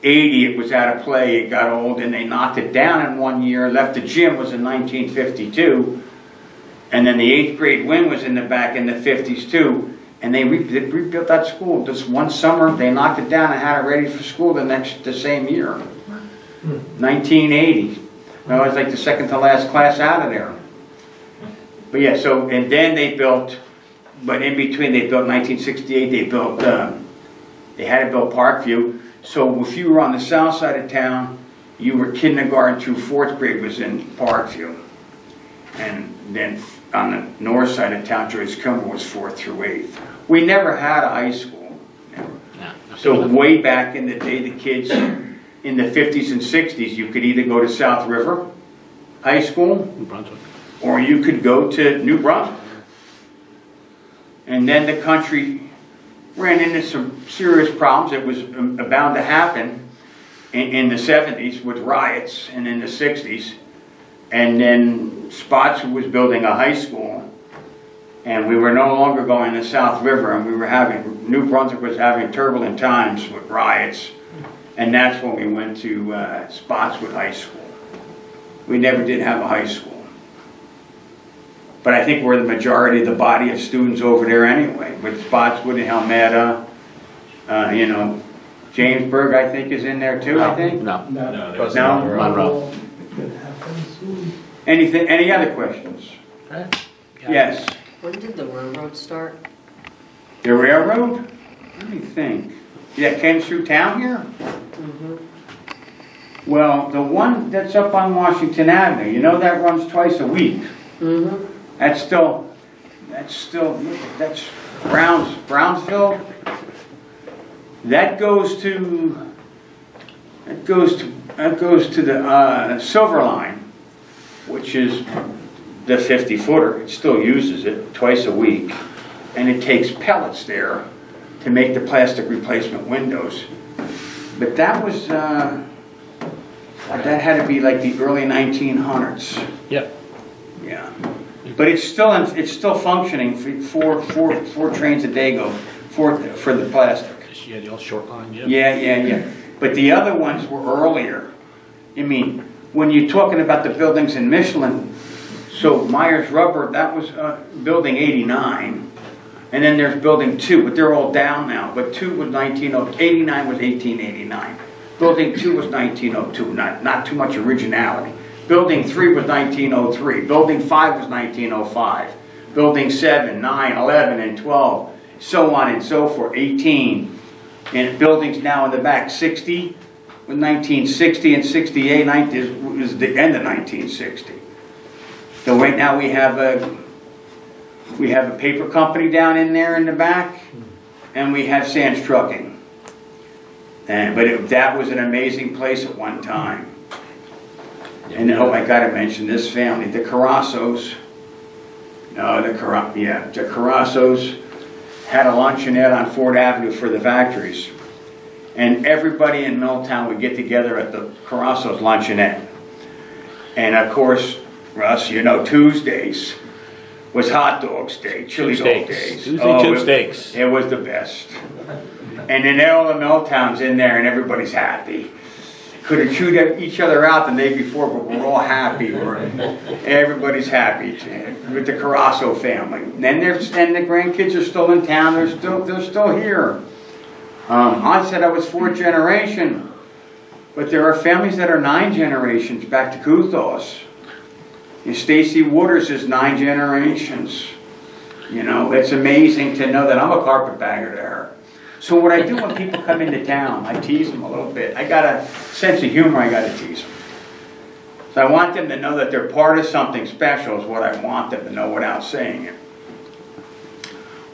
eighty, it was out of play, it got old, and they knocked it down in one year, left the gym, was in nineteen fifty-two. And then the eighth grade wing was in the back in the fifties too. And they, re they rebuilt that school. Just one summer, they knocked it down and had it ready for school the next, the same year, nineteen eighty. I was like the second to last class out of there. But yeah, so, and then they built But in between, they built nineteen sixty-eight. They built, um, they had to build Parkview. So if you were on the south side of town, you were kindergarten through fourth grade was in Parkview, and then on the north side of town, Joyce Comer was fourth through eighth. We never had a high school. Never. No. So way back in the day, the kids in the fifties and sixties, you could either go to South River High School, New Brunswick, or you could go to New Brunswick. And then the country ran into some serious problems. It was um, bound to happen in, in the seventies with riots, and in the sixties. And then Spots was building a high school, and we were no longer going to South River, and we were having, New Brunswick was having turbulent times with riots, and that's when we went to uh, Spots with high school. We never did have a high school. But I think we're the majority of the body of students over there anyway, with Spotswood and Helmetta, uh, you know, Jamesburg I think is in there too, no, I think? No, no, no. There's no? Monroe. Monroe. Anything, any other questions? Okay. Yeah. Yes. When did the railroad start? The railroad? Let me think. Yeah, came through town here? Mm-hmm. Well, the one that's up on Washington Avenue, you know that runs twice a week. Mm-hmm. That's still, that's still, that's Browns, Brownsville. That goes to, that goes to, that goes to the uh, Silver Line, which is the fifty footer. It still uses it twice a week, and it takes pellets there to make the plastic replacement windows. But that was, uh, that had to be like the early nineteen hundreds. Yep. Yeah. But it's still in, it's still functioning. Four four four trains a day go for for the plastic. Yeah, the old short line. Yeah. Yeah, yeah, yeah. But the other ones were earlier. I mean, when you're talking about the buildings in Michelin, so Myers Rubber, that was uh, building eighty-nine, and then there's building two, but they're all down now. But two was nineteen oh two. eighty-nine was eighteen eighty-nine. Building two was nineteen oh two. Not not too much originality. Building three was nineteen oh three. Building five was nineteen oh five. Building seven, nine, eleven, and twelve, so on and so forth, eighteen. And buildings now in the back, sixty, with nineteen sixty and sixty-eight, is the end of nineteen sixty. So right now we have a, we have a paper company down in there in the back, and we have Sands Trucking. And, but it, that was an amazing place at one time. And oh, I gotta mention this family, the Carrassos. No, the Carra yeah, the Carrassos had a luncheonette on Ford Avenue for the factories, and everybody in Milltown would get together at the Carrassos luncheonette. And of course, Russ, you know, Tuesdays was hot dogs day, chili dog days. Tuesday oh, chip it, steaks. It was the best. And then all the Milltown's in there, and everybody's happy. Could have chewed each other out the day before, but we're all happy. We're, everybody's happy with the Carrasso family. And then they're, and the grandkids are still in town. They're still they're still here. Um, I said I was fourth generation, but there are families that are nine generations back to Kuthos. And Stacy Waters is nine generations. You know, it's amazing to know that I'm a carpetbagger to her. So what I do when people come into town, I tease them a little bit. I got a sense of humor, I got to tease them. So I want them to know that they're part of something special is what I want them to know without saying it.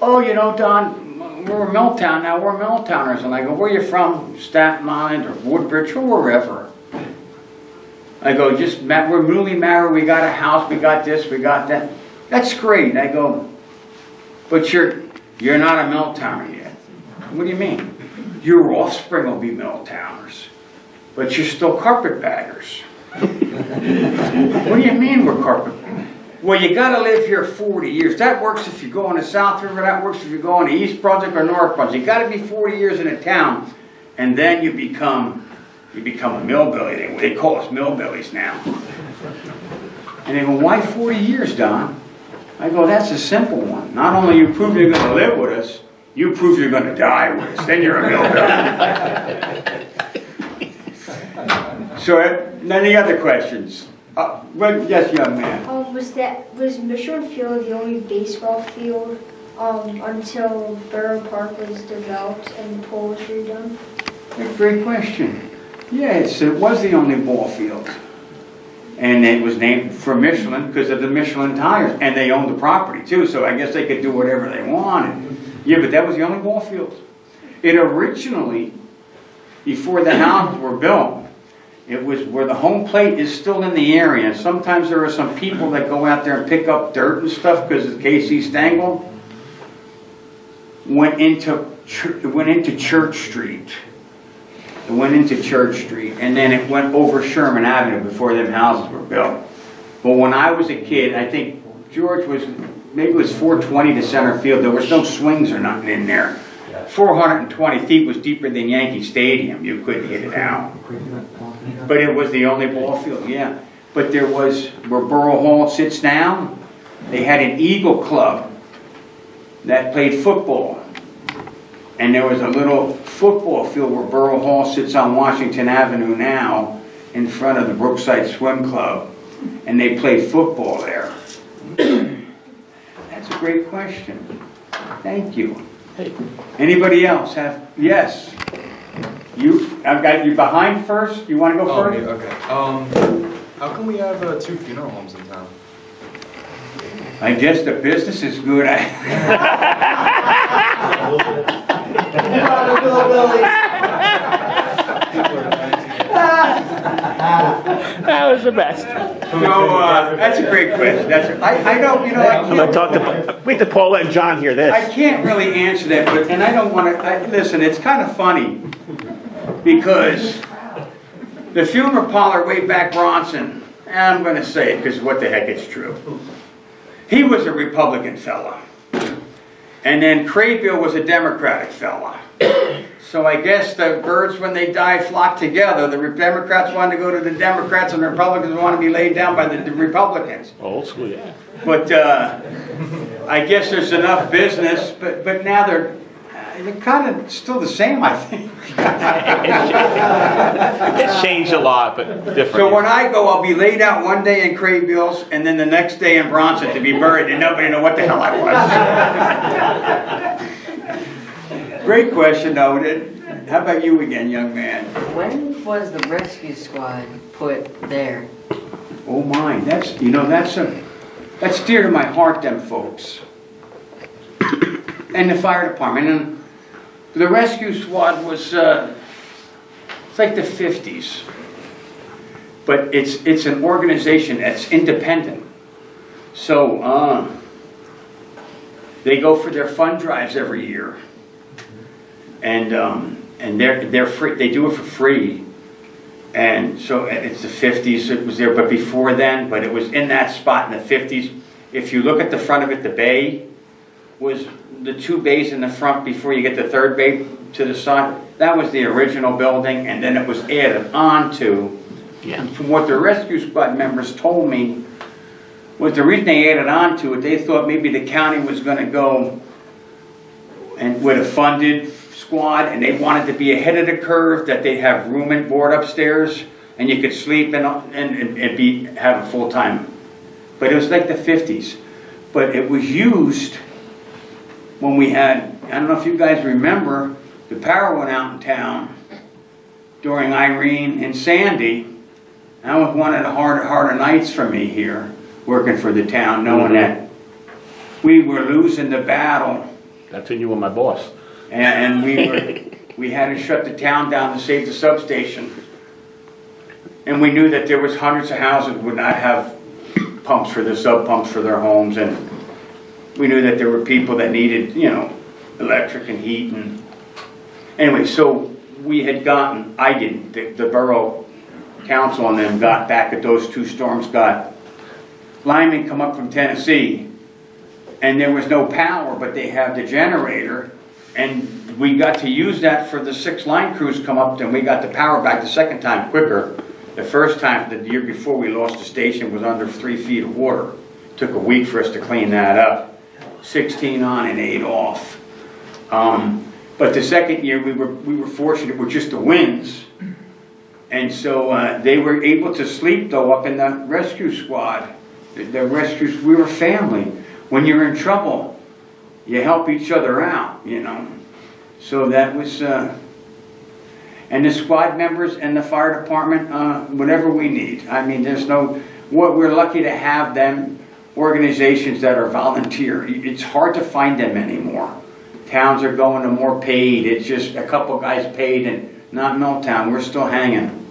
Oh, you know, Don, we're Milltown now, we're Milltowners. And I go, where are you from? Staten Island or Woodbridge or wherever. I go, just met, we're newly married, we got a house, we got this, we got that. That's great. I go, but you're, you're not a Milltowner yet. What do you mean? Your offspring will be Milltowners, but you're still carpetbaggers. What do you mean we're carpetbaggers? Well, you got to live here forty years. That works if you're going to South River. That works if you're going to East Brunswick or North Brunswick. You got to be forty years in a town, and then you become you become a millbilly. They, they call us millbillies now. And they go, why forty years, Don? I go, that's a simple one. Not only you prove you're going to live with us, you prove you're going to die with us, then you're a millbilly. So, any other questions? Uh, well, yes, young man. Um, was that was Michelin Field the only baseball field? um, until Borough Park was developed and the pool was redone? Great question. Yes, it was the only ball field. And it was named for Michelin because of the Michelin tires. And they owned the property too, so I guess they could do whatever they wanted. Yeah, but that was the only ball field. It originally, before the houses were built, it was where the home plate is still in the area. Sometimes there are some people that go out there and pick up dirt and stuff because K C Stengel went into, went into Church Street. It went into Church Street, and then it went over Sherman Avenue before them houses were built. But when I was a kid, I think George was, maybe it was four twenty to center field. There was no swings or nothing in there. four hundred twenty feet was deeper than Yankee Stadium. You couldn't hit it out. But it was the only ball field, yeah. But there was, where Borough Hall sits now, they had an Eagle Club that played football. And there was a little football field where Borough Hall sits on Washington Avenue now in front of the Brookside Swim Club. And they played football there. That's a great question. Thank you. Hey. Anybody else have? Yes. You, I've got you behind first. You want to go oh, first? Okay. okay. Um, how can we have uh, two funeral homes in town? I guess the business is good. That was the best. So uh, that's a great question. That's a, I, I don't, you know, I can't. Talk to, wait to Paul and John hear this. I can't really answer that, but and I don't want to. Listen, it's kind of funny because the funeral parlor way back Bronson. I'm going to say it because what the heck, it's true. He was a Republican fella, and then Craybill was a Democratic fella. So I guess the birds, when they die, flock together. The Democrats wanted to go to the Democrats, and the Republicans wanted to be laid down by the, the Republicans. Old school, yeah. But uh, I guess there's enough business. But but now they're they're kind of still the same, I think. It's changed a lot, but different. So when I go, I'll be laid out one day in Craybills, and then the next day in Bronson to be buried, and nobody know what the hell I was. Great question, though. How about you again, young man? When was the rescue squad put there? Oh my, that's, you know, that's a, that's dear to my heart, them folks. And the fire department. And the rescue squad was, uh, it's like the fifties. But it's, it's an organization that's independent. So uh, they go for their fund drives every year. And um, and they're they're free. They do it for free, and so it's the fifties. It was there, but before then, but it was in that spot in the fifties. If you look at the front of it, the bay was the two bays in the front before you get the third bay to the side. That was the original building, and then it was added on to. Yeah. From what the rescue squad members told me, was the reason they added on to it. They thought maybe the county was going to go and would have funded squad, and they wanted to be ahead of the curve, that they'd have room and board upstairs, and you could sleep and and, and be have a full time. But it was like the fifties. But it was used when we had, I don't know if you guys remember, the power went out in town during Irene and Sandy. That was one of the harder, harder nights for me here, working for the town, knowing that we were losing the battle. That's when you were my boss. And we were, we had to shut the town down to save the substation. And we knew that there was hundreds of houses that would not have pumps for their sub pumps for their homes, and we knew that there were people that needed, you know, electric and heat. And anyway, so we had gotten, I didn't, the, the borough council and them got back at those two storms, got linemen come up from Tennessee, and there was no power, but they have the generator. And we got to use that for the six line crews come up, and we got the power back the second time quicker. The first time, the year before we lost the station, was under three feet of water. It took a week for us to clean that up. sixteen on and eight off. Um, but the second year, we were, we were fortunate with just the winds. And so uh, they were able to sleep, though, up in the rescue squad. The, the rescues, we were family. When you're in trouble, you help each other out, you know. So that was, uh, and the squad members and the fire department, uh, whatever we need. I mean, there's no, we're lucky to have them, organizations that are volunteer. It's hard to find them anymore. Towns are going to more paid. It's just a couple guys paid, and not Milltown. We're still hanging.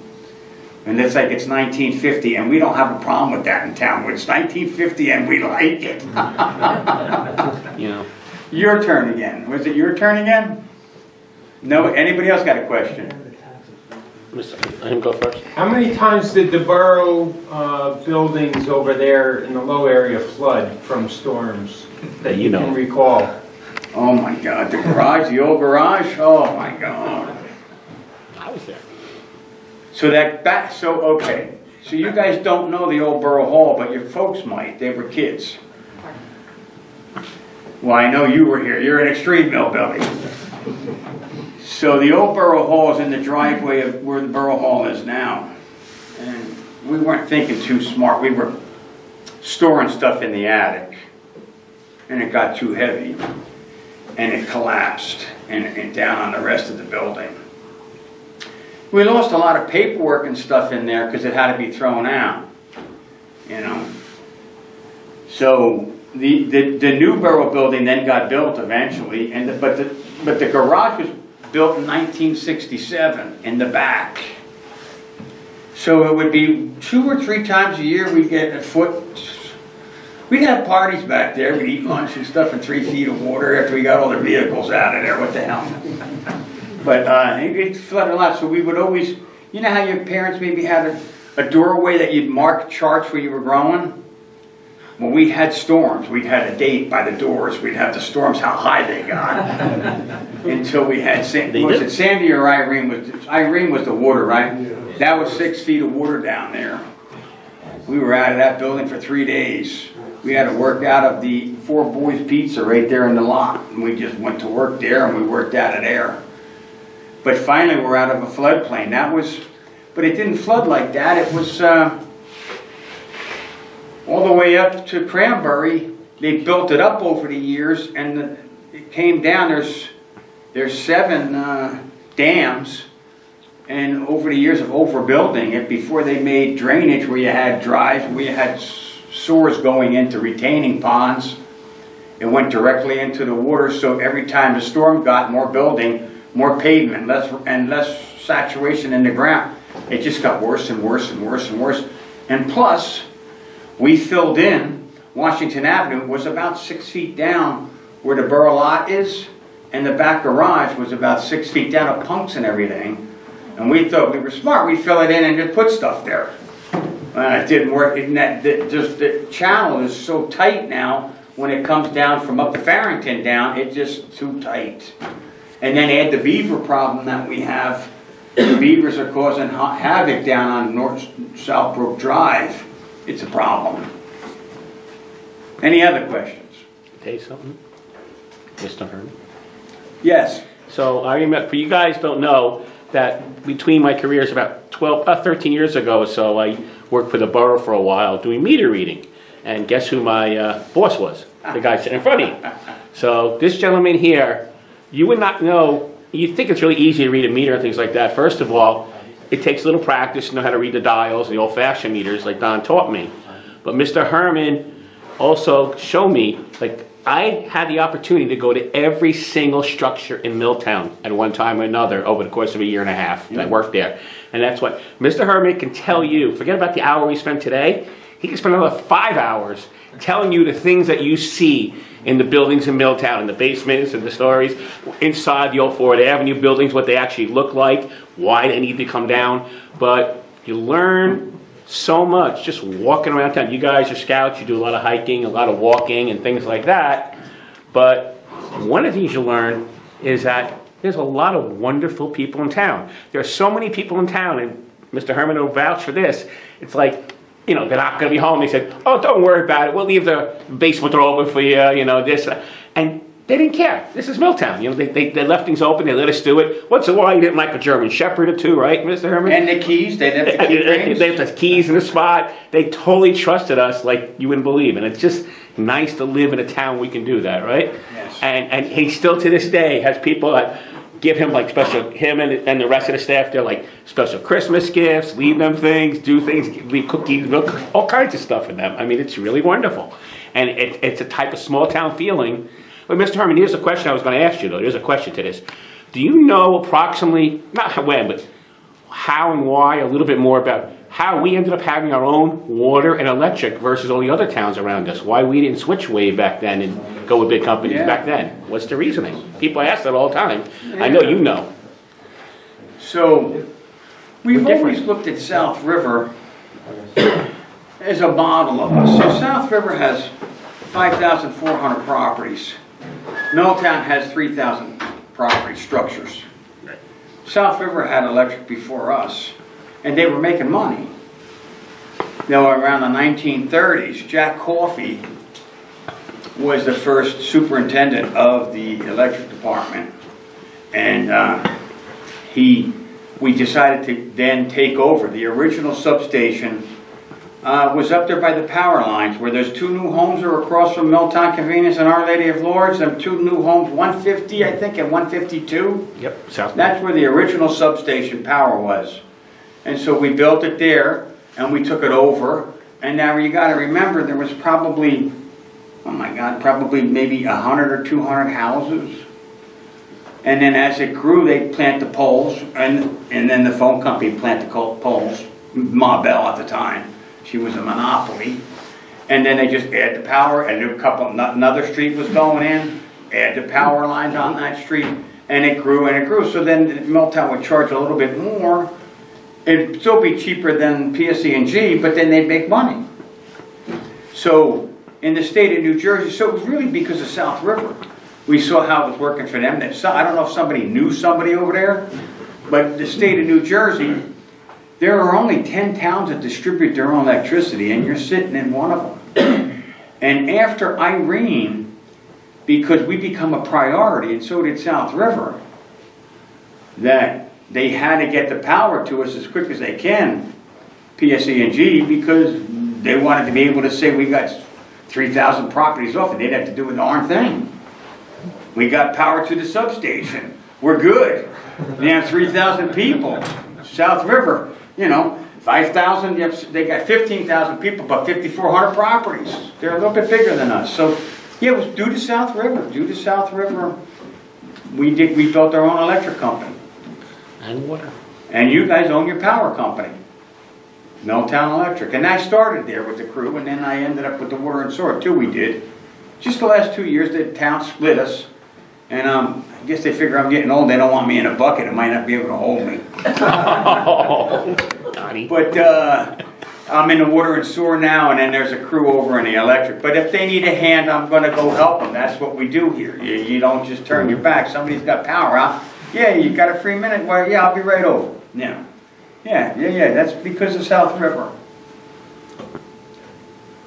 And it's like it's nineteen fifty, and we don't have a problem with that in town. It's nineteen fifty, and we like it. Yeah. Your turn again. Was it your turn again? No. Anybody else got a question? Let him go first. How many times did the borough uh, buildings over there in the low area flood from storms that you, you know. can recall? Oh my God! The garage, the old garage. Oh my God! I was there. So that back, so okay. So you guys don't know the old Borough Hall, but your folks might. They were kids. Well, I know you were here. You're an extreme Millbilly. So the old Borough Hall is in the driveway of where the Borough Hall is now. And we weren't thinking too smart. We were storing stuff in the attic. And it got too heavy. And it collapsed and, and down on the rest of the building. We lost a lot of paperwork and stuff in there because it had to be thrown out, you know. So the the, the new borough building then got built eventually, and the, but the but the garage was built in nineteen sixty-seven in the back. So it would be two or three times a year we'd get a foot. We'd have parties back there. We'd eat lunch and stuff in three feet of water after we got all the vehicles out of there. What the hell? But uh, it, it flooded a lot, so we would always, you know how your parents maybe had a, a doorway that you'd mark charts where you were growing? Well, we had storms. We'd had a date by the doors. We'd have the storms, how high they got, until we had, was it Sandy or Irene? Was, Irene was the water, right? Yeah. That was six feet of water down there. We were out of that building for three days. We had to work out of the Four Boys Pizza right there in the lot, and we just went to work there, and we worked out of there. But finally, we're out of a floodplain. That was, but it didn't flood like that. It was uh, all the way up to Cranberry. They built it up over the years, and the, it came down. There's there's seven uh, dams, and over the years of overbuilding it, before they made drainage where you had drives, where you had sewers going into retaining ponds, it went directly into the water. So every time the storm got more building. More pavement, less and less saturation in the ground. It just got worse and worse and worse and worse. And plus, we filled in. Washington Avenue was about six feet down where the borough lot is, and the back garage was about six feet down of punks and everything. And we thought we were smart. We'd fill it in and just put stuff there. Uh, it didn't work. It, it, just the channel is so tight now. When it comes down from up to Farrington down, it's just too tight. And then add the beaver problem that we have. The beavers are causing ha havoc down on North Southbrook Drive. It's a problem. Any other questions? Say something, Mister Herman. Yes. So I remember. For you guys don't know that between my careers, about twelve, uh, thirteen years ago, or so, I worked for the borough for a while doing meter reading. And guess who my uh, boss was? The guy sitting in front of you. So this gentleman here. You would not know, you'd think it's really easy to read a meter and things like that. First of all, it takes a little practice to know how to read the dials, the old-fashioned meters like Don taught me. But Mister Herman also showed me, like, I had the opportunity to go to every single structure in Milltown at one time or another over the course of a year and a half that I worked there. And that's what Mister Herman can tell you. Forget about the hour we spent today. He can spend another five hours telling you the things that you see in the buildings in Milltown, in the basements, in the stories, inside the old Ford Avenue buildings, what they actually look like, why they need to come down. But you learn so much just walking around town. You guys are scouts, you do a lot of hiking, a lot of walking, and things like that. But one of the things you learn is that there's a lot of wonderful people in town. There are so many people in town, and Mister Herman will vouch for this. It's like, you know, they're not going to be home. They said, oh, don't worry about it. We'll leave the basement door open for you, you know, this. And they didn't care. This is Milltown. You know, they, they, they left things open. They let us do it. Once in a while, you didn't like a German Shepherd or two, right, Mister Herman? And the keys. They left the key rings. They left the keys in the spot. They totally trusted us like you wouldn't believe. And it's just, nice to live in a town we can do that, right? Yes. And and he still to this day has people that give him like special, him and, and the rest of the staff, they're like special Christmas gifts, leave them things, do things, leave cookies, milk, all kinds of stuff in them. I mean, it's really wonderful. And it, it's a type of small town feeling. But Mister Herman, here's a question I was going to ask you though. There's a question to this. Do you know approximately, not when, but how and why, a little bit more about how we ended up having our own water and electric versus all the other towns around us? Why we didn't switch way back then and go with big companies yeah. back then? What's the reasoning? People ask that all the time. Yeah. I know you know. So we've always looked at South River as a model of us. So South River has five thousand four hundred properties. Middletown has three thousand property structures. South River had electric before us, and they were making money. Now, around the nineteen thirties, Jack Coffey was the first superintendent of the electric department, and uh, he, we decided to then take over. The original substation uh, was up there by the power lines, where there's two new homes that are across from Middletown Convenience and Our Lady of Lourdes, and two new homes, one fifty, I think, and one fifty-two. Yep, south. That's where the original substation power was. And so we built it there, and we took it over. And now you got to remember, there was probably, oh my God, probably maybe a hundred or two hundred houses. And then as it grew, they plant the poles, and and then the phone company plant the poles. Ma Bell at the time, she was a monopoly. And then they just add the power, and a couple, another street was going in, add the power lines on that street, and it grew and it grew. So then Middletown would charge a little bit more. It'd still be cheaper than P S E and G, but then they'd make money. So in the state of New Jersey, so it was really because of South River. We saw how it was working for them. I don't know if somebody knew somebody over there, but the state of New Jersey, there are only ten towns that distribute their own electricity, and you're sitting in one of them. And after Irene, because we become a priority, and so did South River, that they had to get the power to us as quick as they can, P S E and G, because they wanted to be able to say we got three thousand properties off, and they'd have to do a darn thing. We got power to the substation. We're good. They have three thousand people. South River, you know, five thousand. They got fifteen thousand people, but fifty-four hundred properties. They're a little bit bigger than us. So, yeah, it was due to South River. Due to South River, we did. We built our own electric company. And water. And you guys own your power company, Middletown Electric. And I started there with the crew, and then I ended up with the water and sewer too. We did. Just the last two years, the town split us, and um, I guess they figure I'm getting old. They don't want me in a bucket. It might not be able to hold me. Oh, but uh, I'm in the water and sewer now, and then there's a crew over in the electric. But if they need a hand, I'm going to go help them. That's what we do here. You, you don't just turn your back. Somebody's got power out. Yeah, you got a free minute? Well, yeah, I'll be right over. Yeah, yeah, yeah, yeah. That's because of South River.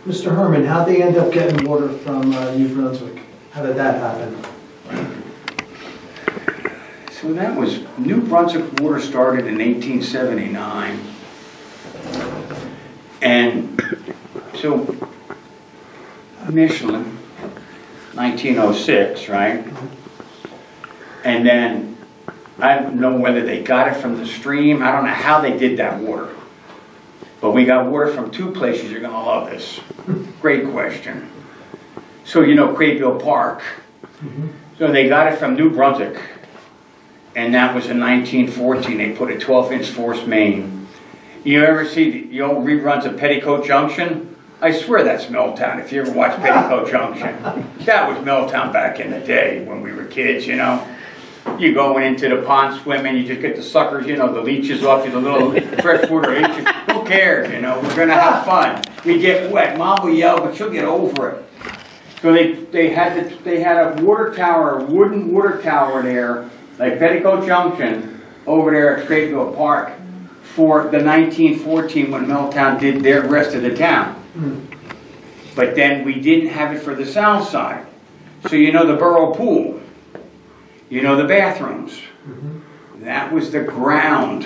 Mister Herman, how'd they end up getting water from uh, New Brunswick? How did that happen? So that was, New Brunswick water started in eighteen seventy-nine. And so, initially, nineteen oh six, right? And then, I don't know whether they got it from the stream. I don't know how they did that water. But we got water from two places. You're going to love this. Great question. So you know Craigville Park. Mm-hmm. So they got it from New Brunswick. And that was in nineteen fourteen. They put a twelve inch force main. You ever see the you know, reruns of Petticoat Junction? I swear that's Middletown. If you ever watch Petticoat Junction. That was Middletown back in the day when we were kids, you know. You go into the pond swimming, you just get the suckers, you know, the leeches off you, the little freshwater leeches. Who cares, you know? We're going to have fun. We get wet. Mom will yell, but she'll get over it. So they, they, had, the, they had a water tower, a wooden water tower there, like Petticoat Junction, over there at Craigville Park, for the nineteen fourteen when Middletown did their rest of the town. But then we didn't have it for the south side. So you know the borough pool. You know, the bathrooms. Mm-hmm. That was the ground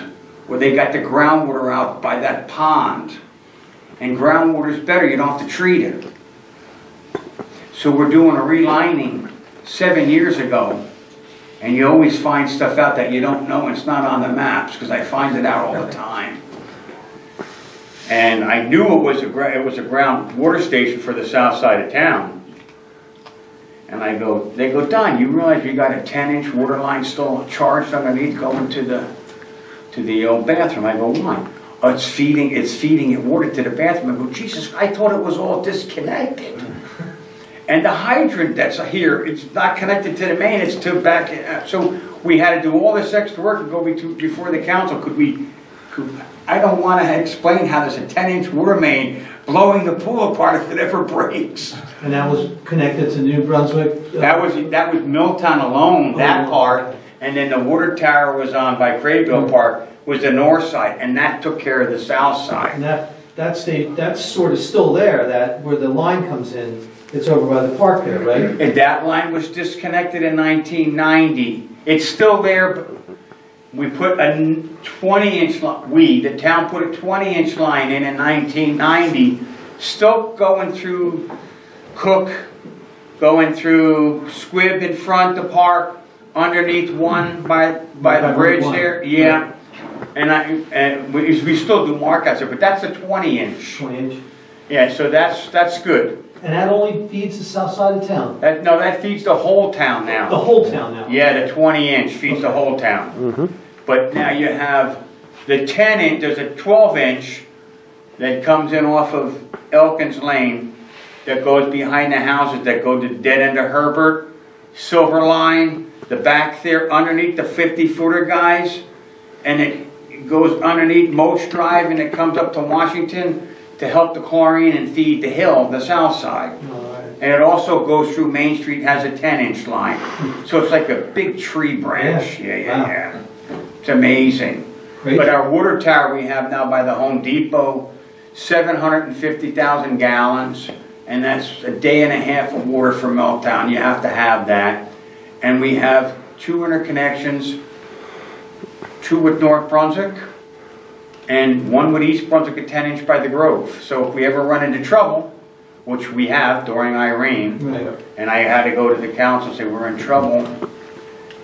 where they got the groundwater out by that pond. And groundwater's better, you don't have to treat it. So we're doing a relining seven years ago, and you always find stuff out that you don't know, and it's not on the maps, because I find it out all the time. And I knew it was a it was a ground water station for the south side of town. And I go, they go, Don, you realize you got a ten inch water line still charged underneath going to the to the old bathroom? I go, why? Oh, it's feeding, it's feeding it water to the bathroom. I go, Jesus, I thought it was all disconnected. And the hydrant that's here, it's not connected to the main, it's to back. So we had to do all this extra work and go before the council. Could we, could, I don't want to explain how there's a ten inch water main blowing the pool apart if it ever breaks. And that was connected to New Brunswick? That was, that was Milltown alone, that part. And then the water tower was on by Craigville Park, was the north side, and that took care of the south side. And that, that state, that's sort of still there, that where the line comes in. It's over by the park there, right? And that line was disconnected in nineteen ninety. It's still there, but we put a twenty inch line, we, the town put a twenty inch line in in nineteen ninety, still going through Cook, going through Squibb in front of the park, underneath one by, by the bridge there, yeah. And, I, and we, we still do markouts there, but that's a twenty inch. twenty inch. Yeah, so that's, that's good. And that only feeds the south side of town? That, no, that feeds the whole town now. The whole town now? Yeah, the twenty inch feeds okay. the whole town. Mm-hmm. But now you have the ten inch, there's a twelve inch that comes in off of Elkins Lane that goes behind the houses that go to the dead end of Herbert, Silver Line, the back there underneath the fifty footer guys, and it goes underneath Moats Drive and it comes up to Washington to help the chlorine and feed the hill, the south side. Right. And it also goes through Main Street, has a ten inch line. So it's like a big tree branch. Yeah, yeah, yeah. Wow. yeah. It's amazing. Great. But our water tower we have now by the Home Depot, seven hundred fifty thousand gallons, and that's a day and a half of water for Milltown. You have to have that. And we have two interconnections, two with North Brunswick, and one with East Brunswick, a ten inch by the Grove. So if we ever run into trouble, which we have during Irene, right. and I had to go to the council and say, we're in trouble,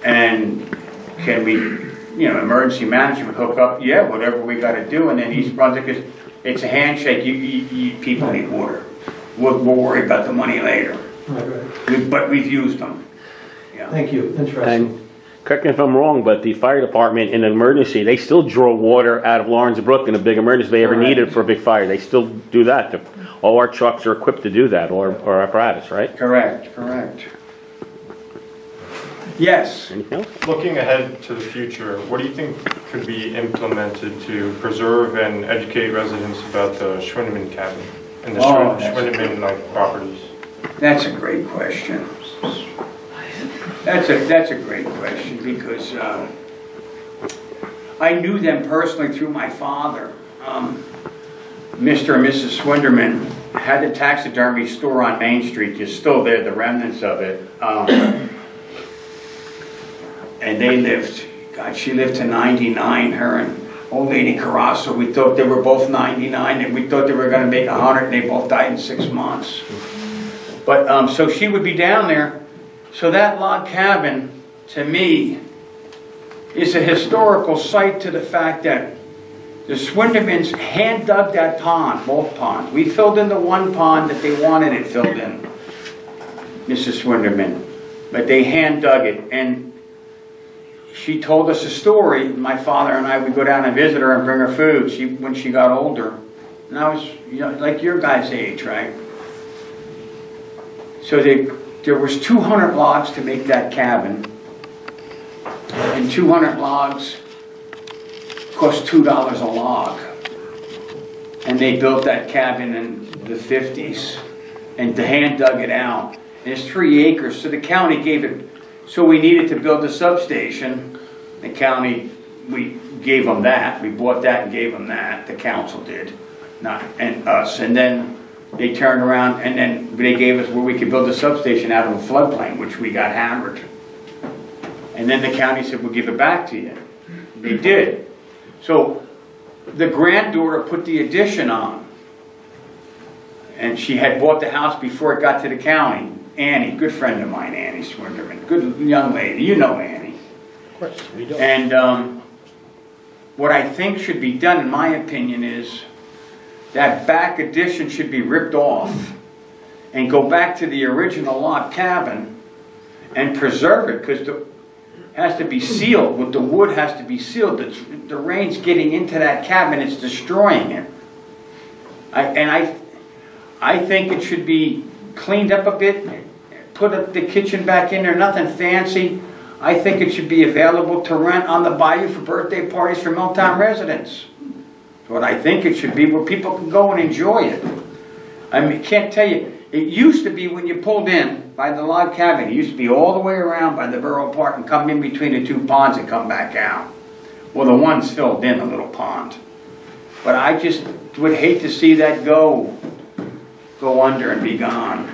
and can we, you know, emergency management hook up? Yeah, whatever we got to do. And then East Brunswick is, it's a handshake. You, you, you people need water. We'll, we'll worry about the money later. Right, right. But we've used them. Yeah. Thank you. Interesting. And correct me if I'm wrong, but the fire department in an emergency, they still draw water out of Lawrence Brook in a big emergency they ever right. needed for a big fire. They still do that. All our trucks are equipped to do that, or our apparatus, right? Correct, correct. Yes. Anything else? Looking ahead to the future, what do you think could be implemented to preserve and educate residents about the Schwindeman cabin and the oh, Schwindeman like properties? That's a great question. That's a, that's a great question, because uh, I knew them personally through my father. Um, Mister and Missus Schwindeman had the taxidermy store on Main Street. It's still there, the remnants of it. Um, and they lived, God, she lived to ninety-nine, her and old lady Carasso. We thought they were both ninety-nine, and we thought they were going to make a hundred, and they both died in six months. But um, so she would be down there. So that log cabin, to me, is a historical site to the fact that the Schwindemans hand dug that pond, both ponds. We filled in the one pond that they wanted it filled in, Missus Schwindeman, but they hand dug it. And she told us a story. My father and I would go down and visit her and bring her food she, when she got older. And I was, you know, like your guys' age, right? So they... There was two hundred logs to make that cabin, and two hundred logs cost two dollars a log. And they built that cabin in the fifties, and the hand dug it out. And it's three acres, so the county gave it, so we needed to build a substation. The county, we gave them that. We bought that and gave them that. The council did, not and us. And then they turned around and then they gave us where we could build a substation out of a floodplain, which we got hammered. And then the county said, we'll give it back to you. They did. So the granddaughter put the addition on. And she had bought the house before it got to the county. Annie, good friend of mine, Annie Swinderman, good young lady, you know Annie. Of course, we do. And um, what I think should be done, in my opinion, is that back addition should be ripped off and go back to the original log cabin and preserve it, because it has to be sealed, with the wood has to be sealed. It's, the rain's getting into that cabin, it's destroying it. I, and I, I think it should be cleaned up a bit, put up the kitchen back in there, nothing fancy. I think it should be available to rent on the bayou for birthday parties for Milltown residents. That's what I think it should be, where people can go and enjoy it. I mean, can't tell you, it used to be when you pulled in by the log cabin, it used to be all the way around by the borough park and come in between the two ponds and come back out. Well, the one's filled in, a little pond. But I just would hate to see that go, go under and be gone.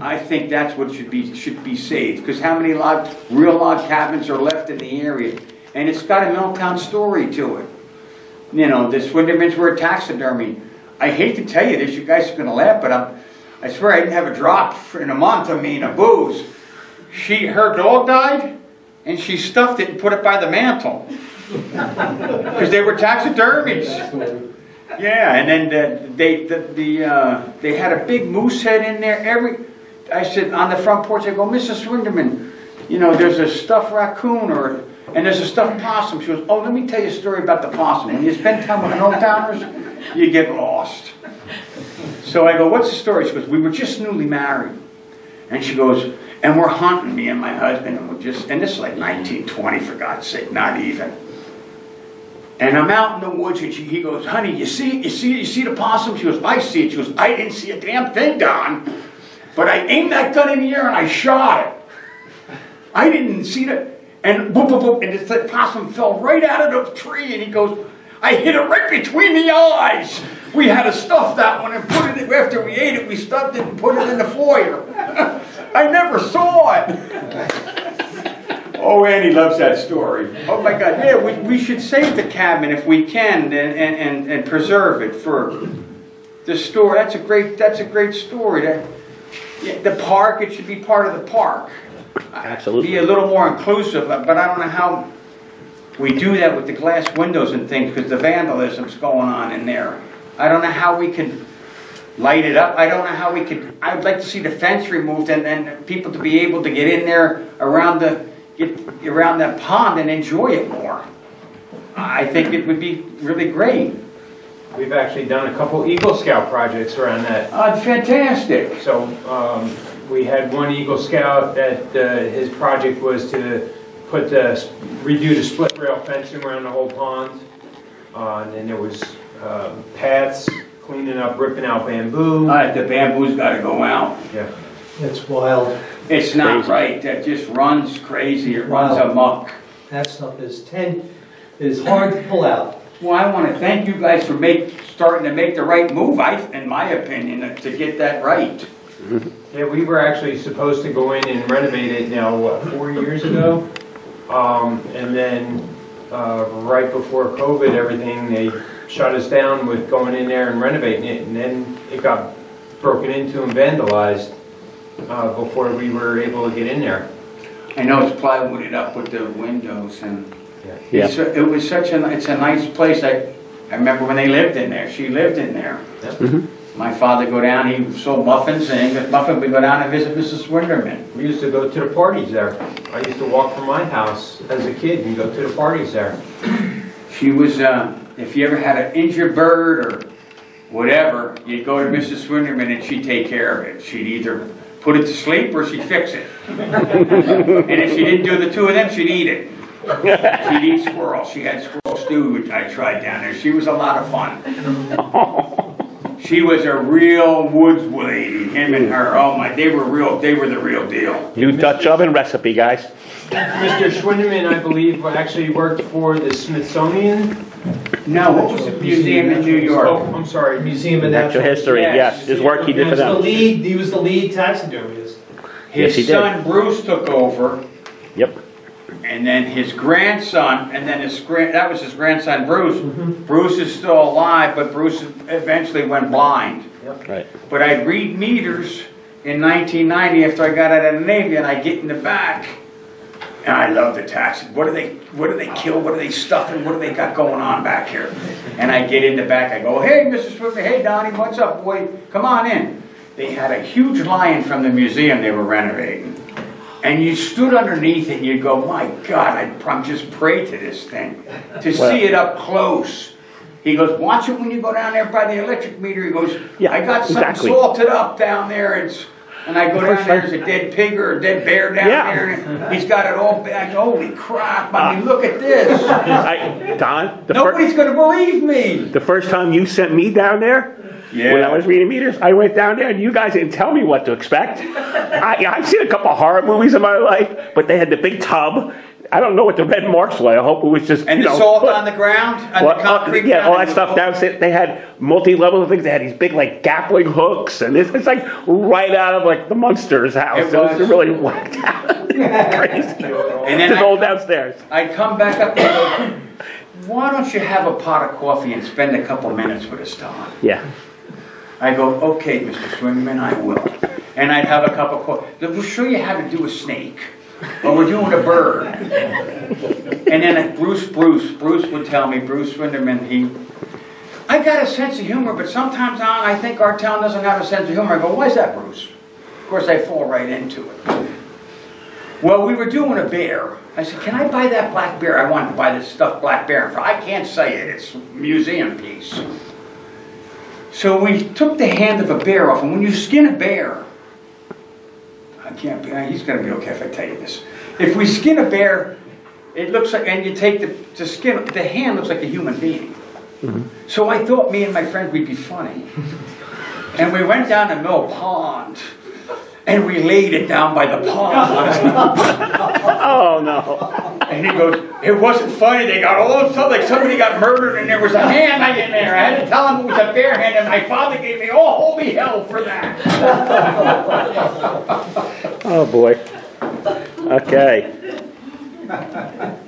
I think that's what should be should be saved, because how many log, real log cabins are left in the area? And it's got a Milltown story to it. You know, the Swindermans were a taxidermy. I hate to tell you this, you guys are going to laugh, but I'm, I swear I didn't have a drop in a month, I mean, of booze. She, her dog died, and she stuffed it and put it by the mantle. Because they were taxidermies. Yeah, and then the, they, the, the, uh, they had a big moose head in there. Every... I said, on the front porch, I go, Missus Swinderman, you know, there's a stuffed raccoon, or, and there's a stuffed possum. She goes, oh, let me tell you a story about the possum. When you spend time with Milltowners, you get lost. So I go, what's the story? She goes, we were just newly married. And she goes, and we're hunting, me and my husband, and we're just, and this is like nineteen twenty, for God's sake, not even. And I'm out in the woods, and she, he goes, honey, you see it, you see it, you see the possum? She goes, I see it. She goes, I didn't see a damn thing, Don. But I aimed that gun in the air and I shot it. I didn't see it. And boop, boop, boop. And this possum fell right out of the tree. And he goes, I hit it right between the eyes. We had to stuff that one and put it, after we ate it, we stuffed it and put it in the foyer. I never saw it. Oh, Annie loves that story. Oh, my God. Yeah, we, we should save the cabin if we can, and, and, and, and preserve it for the story. That's a great, that's a great story. That, yeah, the park, it should be part of the park. Absolutely. Be a little more inclusive, but I don't know how we do that with the glass windows and things, because the vandalism's going on in there. I don't know how we can light it up. I don't know how we could. I would like to see the fence removed and then people to be able to get in there around the get around that pond and enjoy it more. I think it would be really great. We've actually done a couple Eagle Scout projects around that. Uh, fantastic. So um, we had one Eagle Scout that uh, his project was to put the, redo the split rail fencing around the whole pond. Uh, and then there was uh, paths, cleaning up, ripping out bamboo. Uh, the bamboo's got to go out. Yeah. It's wild. It's, it's not crazy. Right. That just runs crazy. It runs wow. amok. That stuff is, ten, is hard to pull out. Well, I want to thank you guys for make, starting to make the right move, I, in my opinion, to get that right. Yeah, we were actually supposed to go in and renovate it now, what, four years ago? Um, and then uh, right before COVID, everything, they shut us down with going in there and renovating it. And then it got broken into and vandalized uh, before we were able to get in there. I know it's plywooded up with the windows and... Yeah. Yeah. It's, it was such a, it's a nice place. I, I remember when they lived in there. She lived in there. Yep. Mm-hmm. My father go down, he sold muffins, and muffin would go down and visit Missus Swinderman. We used to go to the parties there. I used to walk from my house as a kid and go to the parties there. She was, uh, if you ever had an injured bird or whatever, you'd go to Missus Swinderman and she'd take care of it. She'd either put it to sleep or she'd fix it. And if she didn't do the two of them, she'd eat it. She'd eat squirrel. She had squirrel stew, which I tried down there. She was a lot of fun. She was a real woods lady, him and her. Oh my, they were real, they were the real deal. New Dutch oven recipe, guys. Mister Swinderman, I believe, actually worked for the Smithsonian. No, what was the museum, museum in New York? Oh, I'm sorry, Museum of Natural, Natural History. Yes, yes. His work he did for them. The lead, he was the lead taxidermist. His yes, he son did. Bruce took over. Yep. And then his grandson, and then his grand, that was his grandson Bruce. Mm-hmm. Bruce is still alive, but Bruce eventually went blind. Yep. Right. But I'd read meters in nineteen ninety after I got out of the Navy, and I get in the back, and I love the taxi. What do they, what do they kill? What are they stuffing? What do they got going on back here? And I get in the back. I go, hey, Mister Swiffer, hey, Donnie, what's up, boy? Come on in. They had a huge lion from the museum they were renovating. And you stood underneath it and you'd go, my God, I, I'm just prey to this thing. To well, see it up close. He goes, watch it when you go down there by the electric meter. He goes, yeah, I got something exactly. salted up down there. It's, and I go down there, there's a dead pig or a dead bear down yeah. there. And he's got it all back. Holy crap, I mean, uh, look at this. I, Don, the nobody's going to believe me. The first time you sent me down there, yeah. when I was reading meters, I went down there and you guys didn't tell me what to expect. I, I've seen a couple of horror movies in my life, but they had the big tub. I don't know what the red marks were. I hope it was just, and you know, the salt put, on the ground, on well, the concrete uh, yeah, ground all that stuff downstairs. They had multi-level things. They had these big like grappling hooks, and this it's like right out of like the Munster's house. It was, it was really whacked out. Crazy. And then just all downstairs. I come back up and go, why don't you have a pot of coffee and spend a couple minutes with us, Don? Yeah. I go, okay, Mister Swingman, I will. And I'd have a cup of coffee. We'll show you how to do a snake. Or we're doing a bird. And then Bruce, Bruce, Bruce would tell me, Bruce Swinderman, he, I got a sense of humor, but sometimes I, I think our town doesn't have a sense of humor. I go, why is that, Bruce? Of course, I fall right into it. Well, we were doing a bear. I said, can I buy that black bear? I wanted to buy this stuffed black bear. I can't say it. It's a museum piece. So we took the hand of a bear off, and when you skin a bear, I can't be, he's going to be okay if I tell you this. If we skin a bear, it looks like, and you take the, the skin, the hand looks like a human being. Mm-hmm. So I thought me and my friend would be funny. And we went down to Mill Pond, and we laid it down by the pond. Oh, no. And he goes, it wasn't funny. They got all upset, like somebody got murdered, and there was a hand in there. I had to tell him it was a bare hand, and my father gave me all holy hell for that. Oh, boy. Okay. Are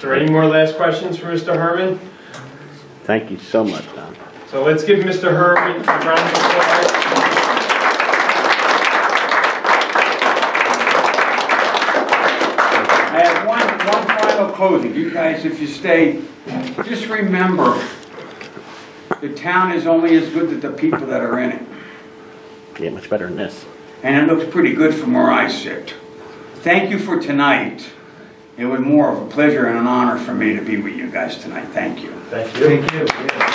there any more last questions for Mister Herman? Thank you so much, Don. So let's give Mister Herman a round of applause. Clothing. You guys, if you stay, just remember the town is only as good as the people that are in it. Yeah, much better than this. And it looks pretty good from where I sit. Thank you for tonight. It was more of a pleasure and an honor for me to be with you guys tonight. Thank you. Thank you. Thank you.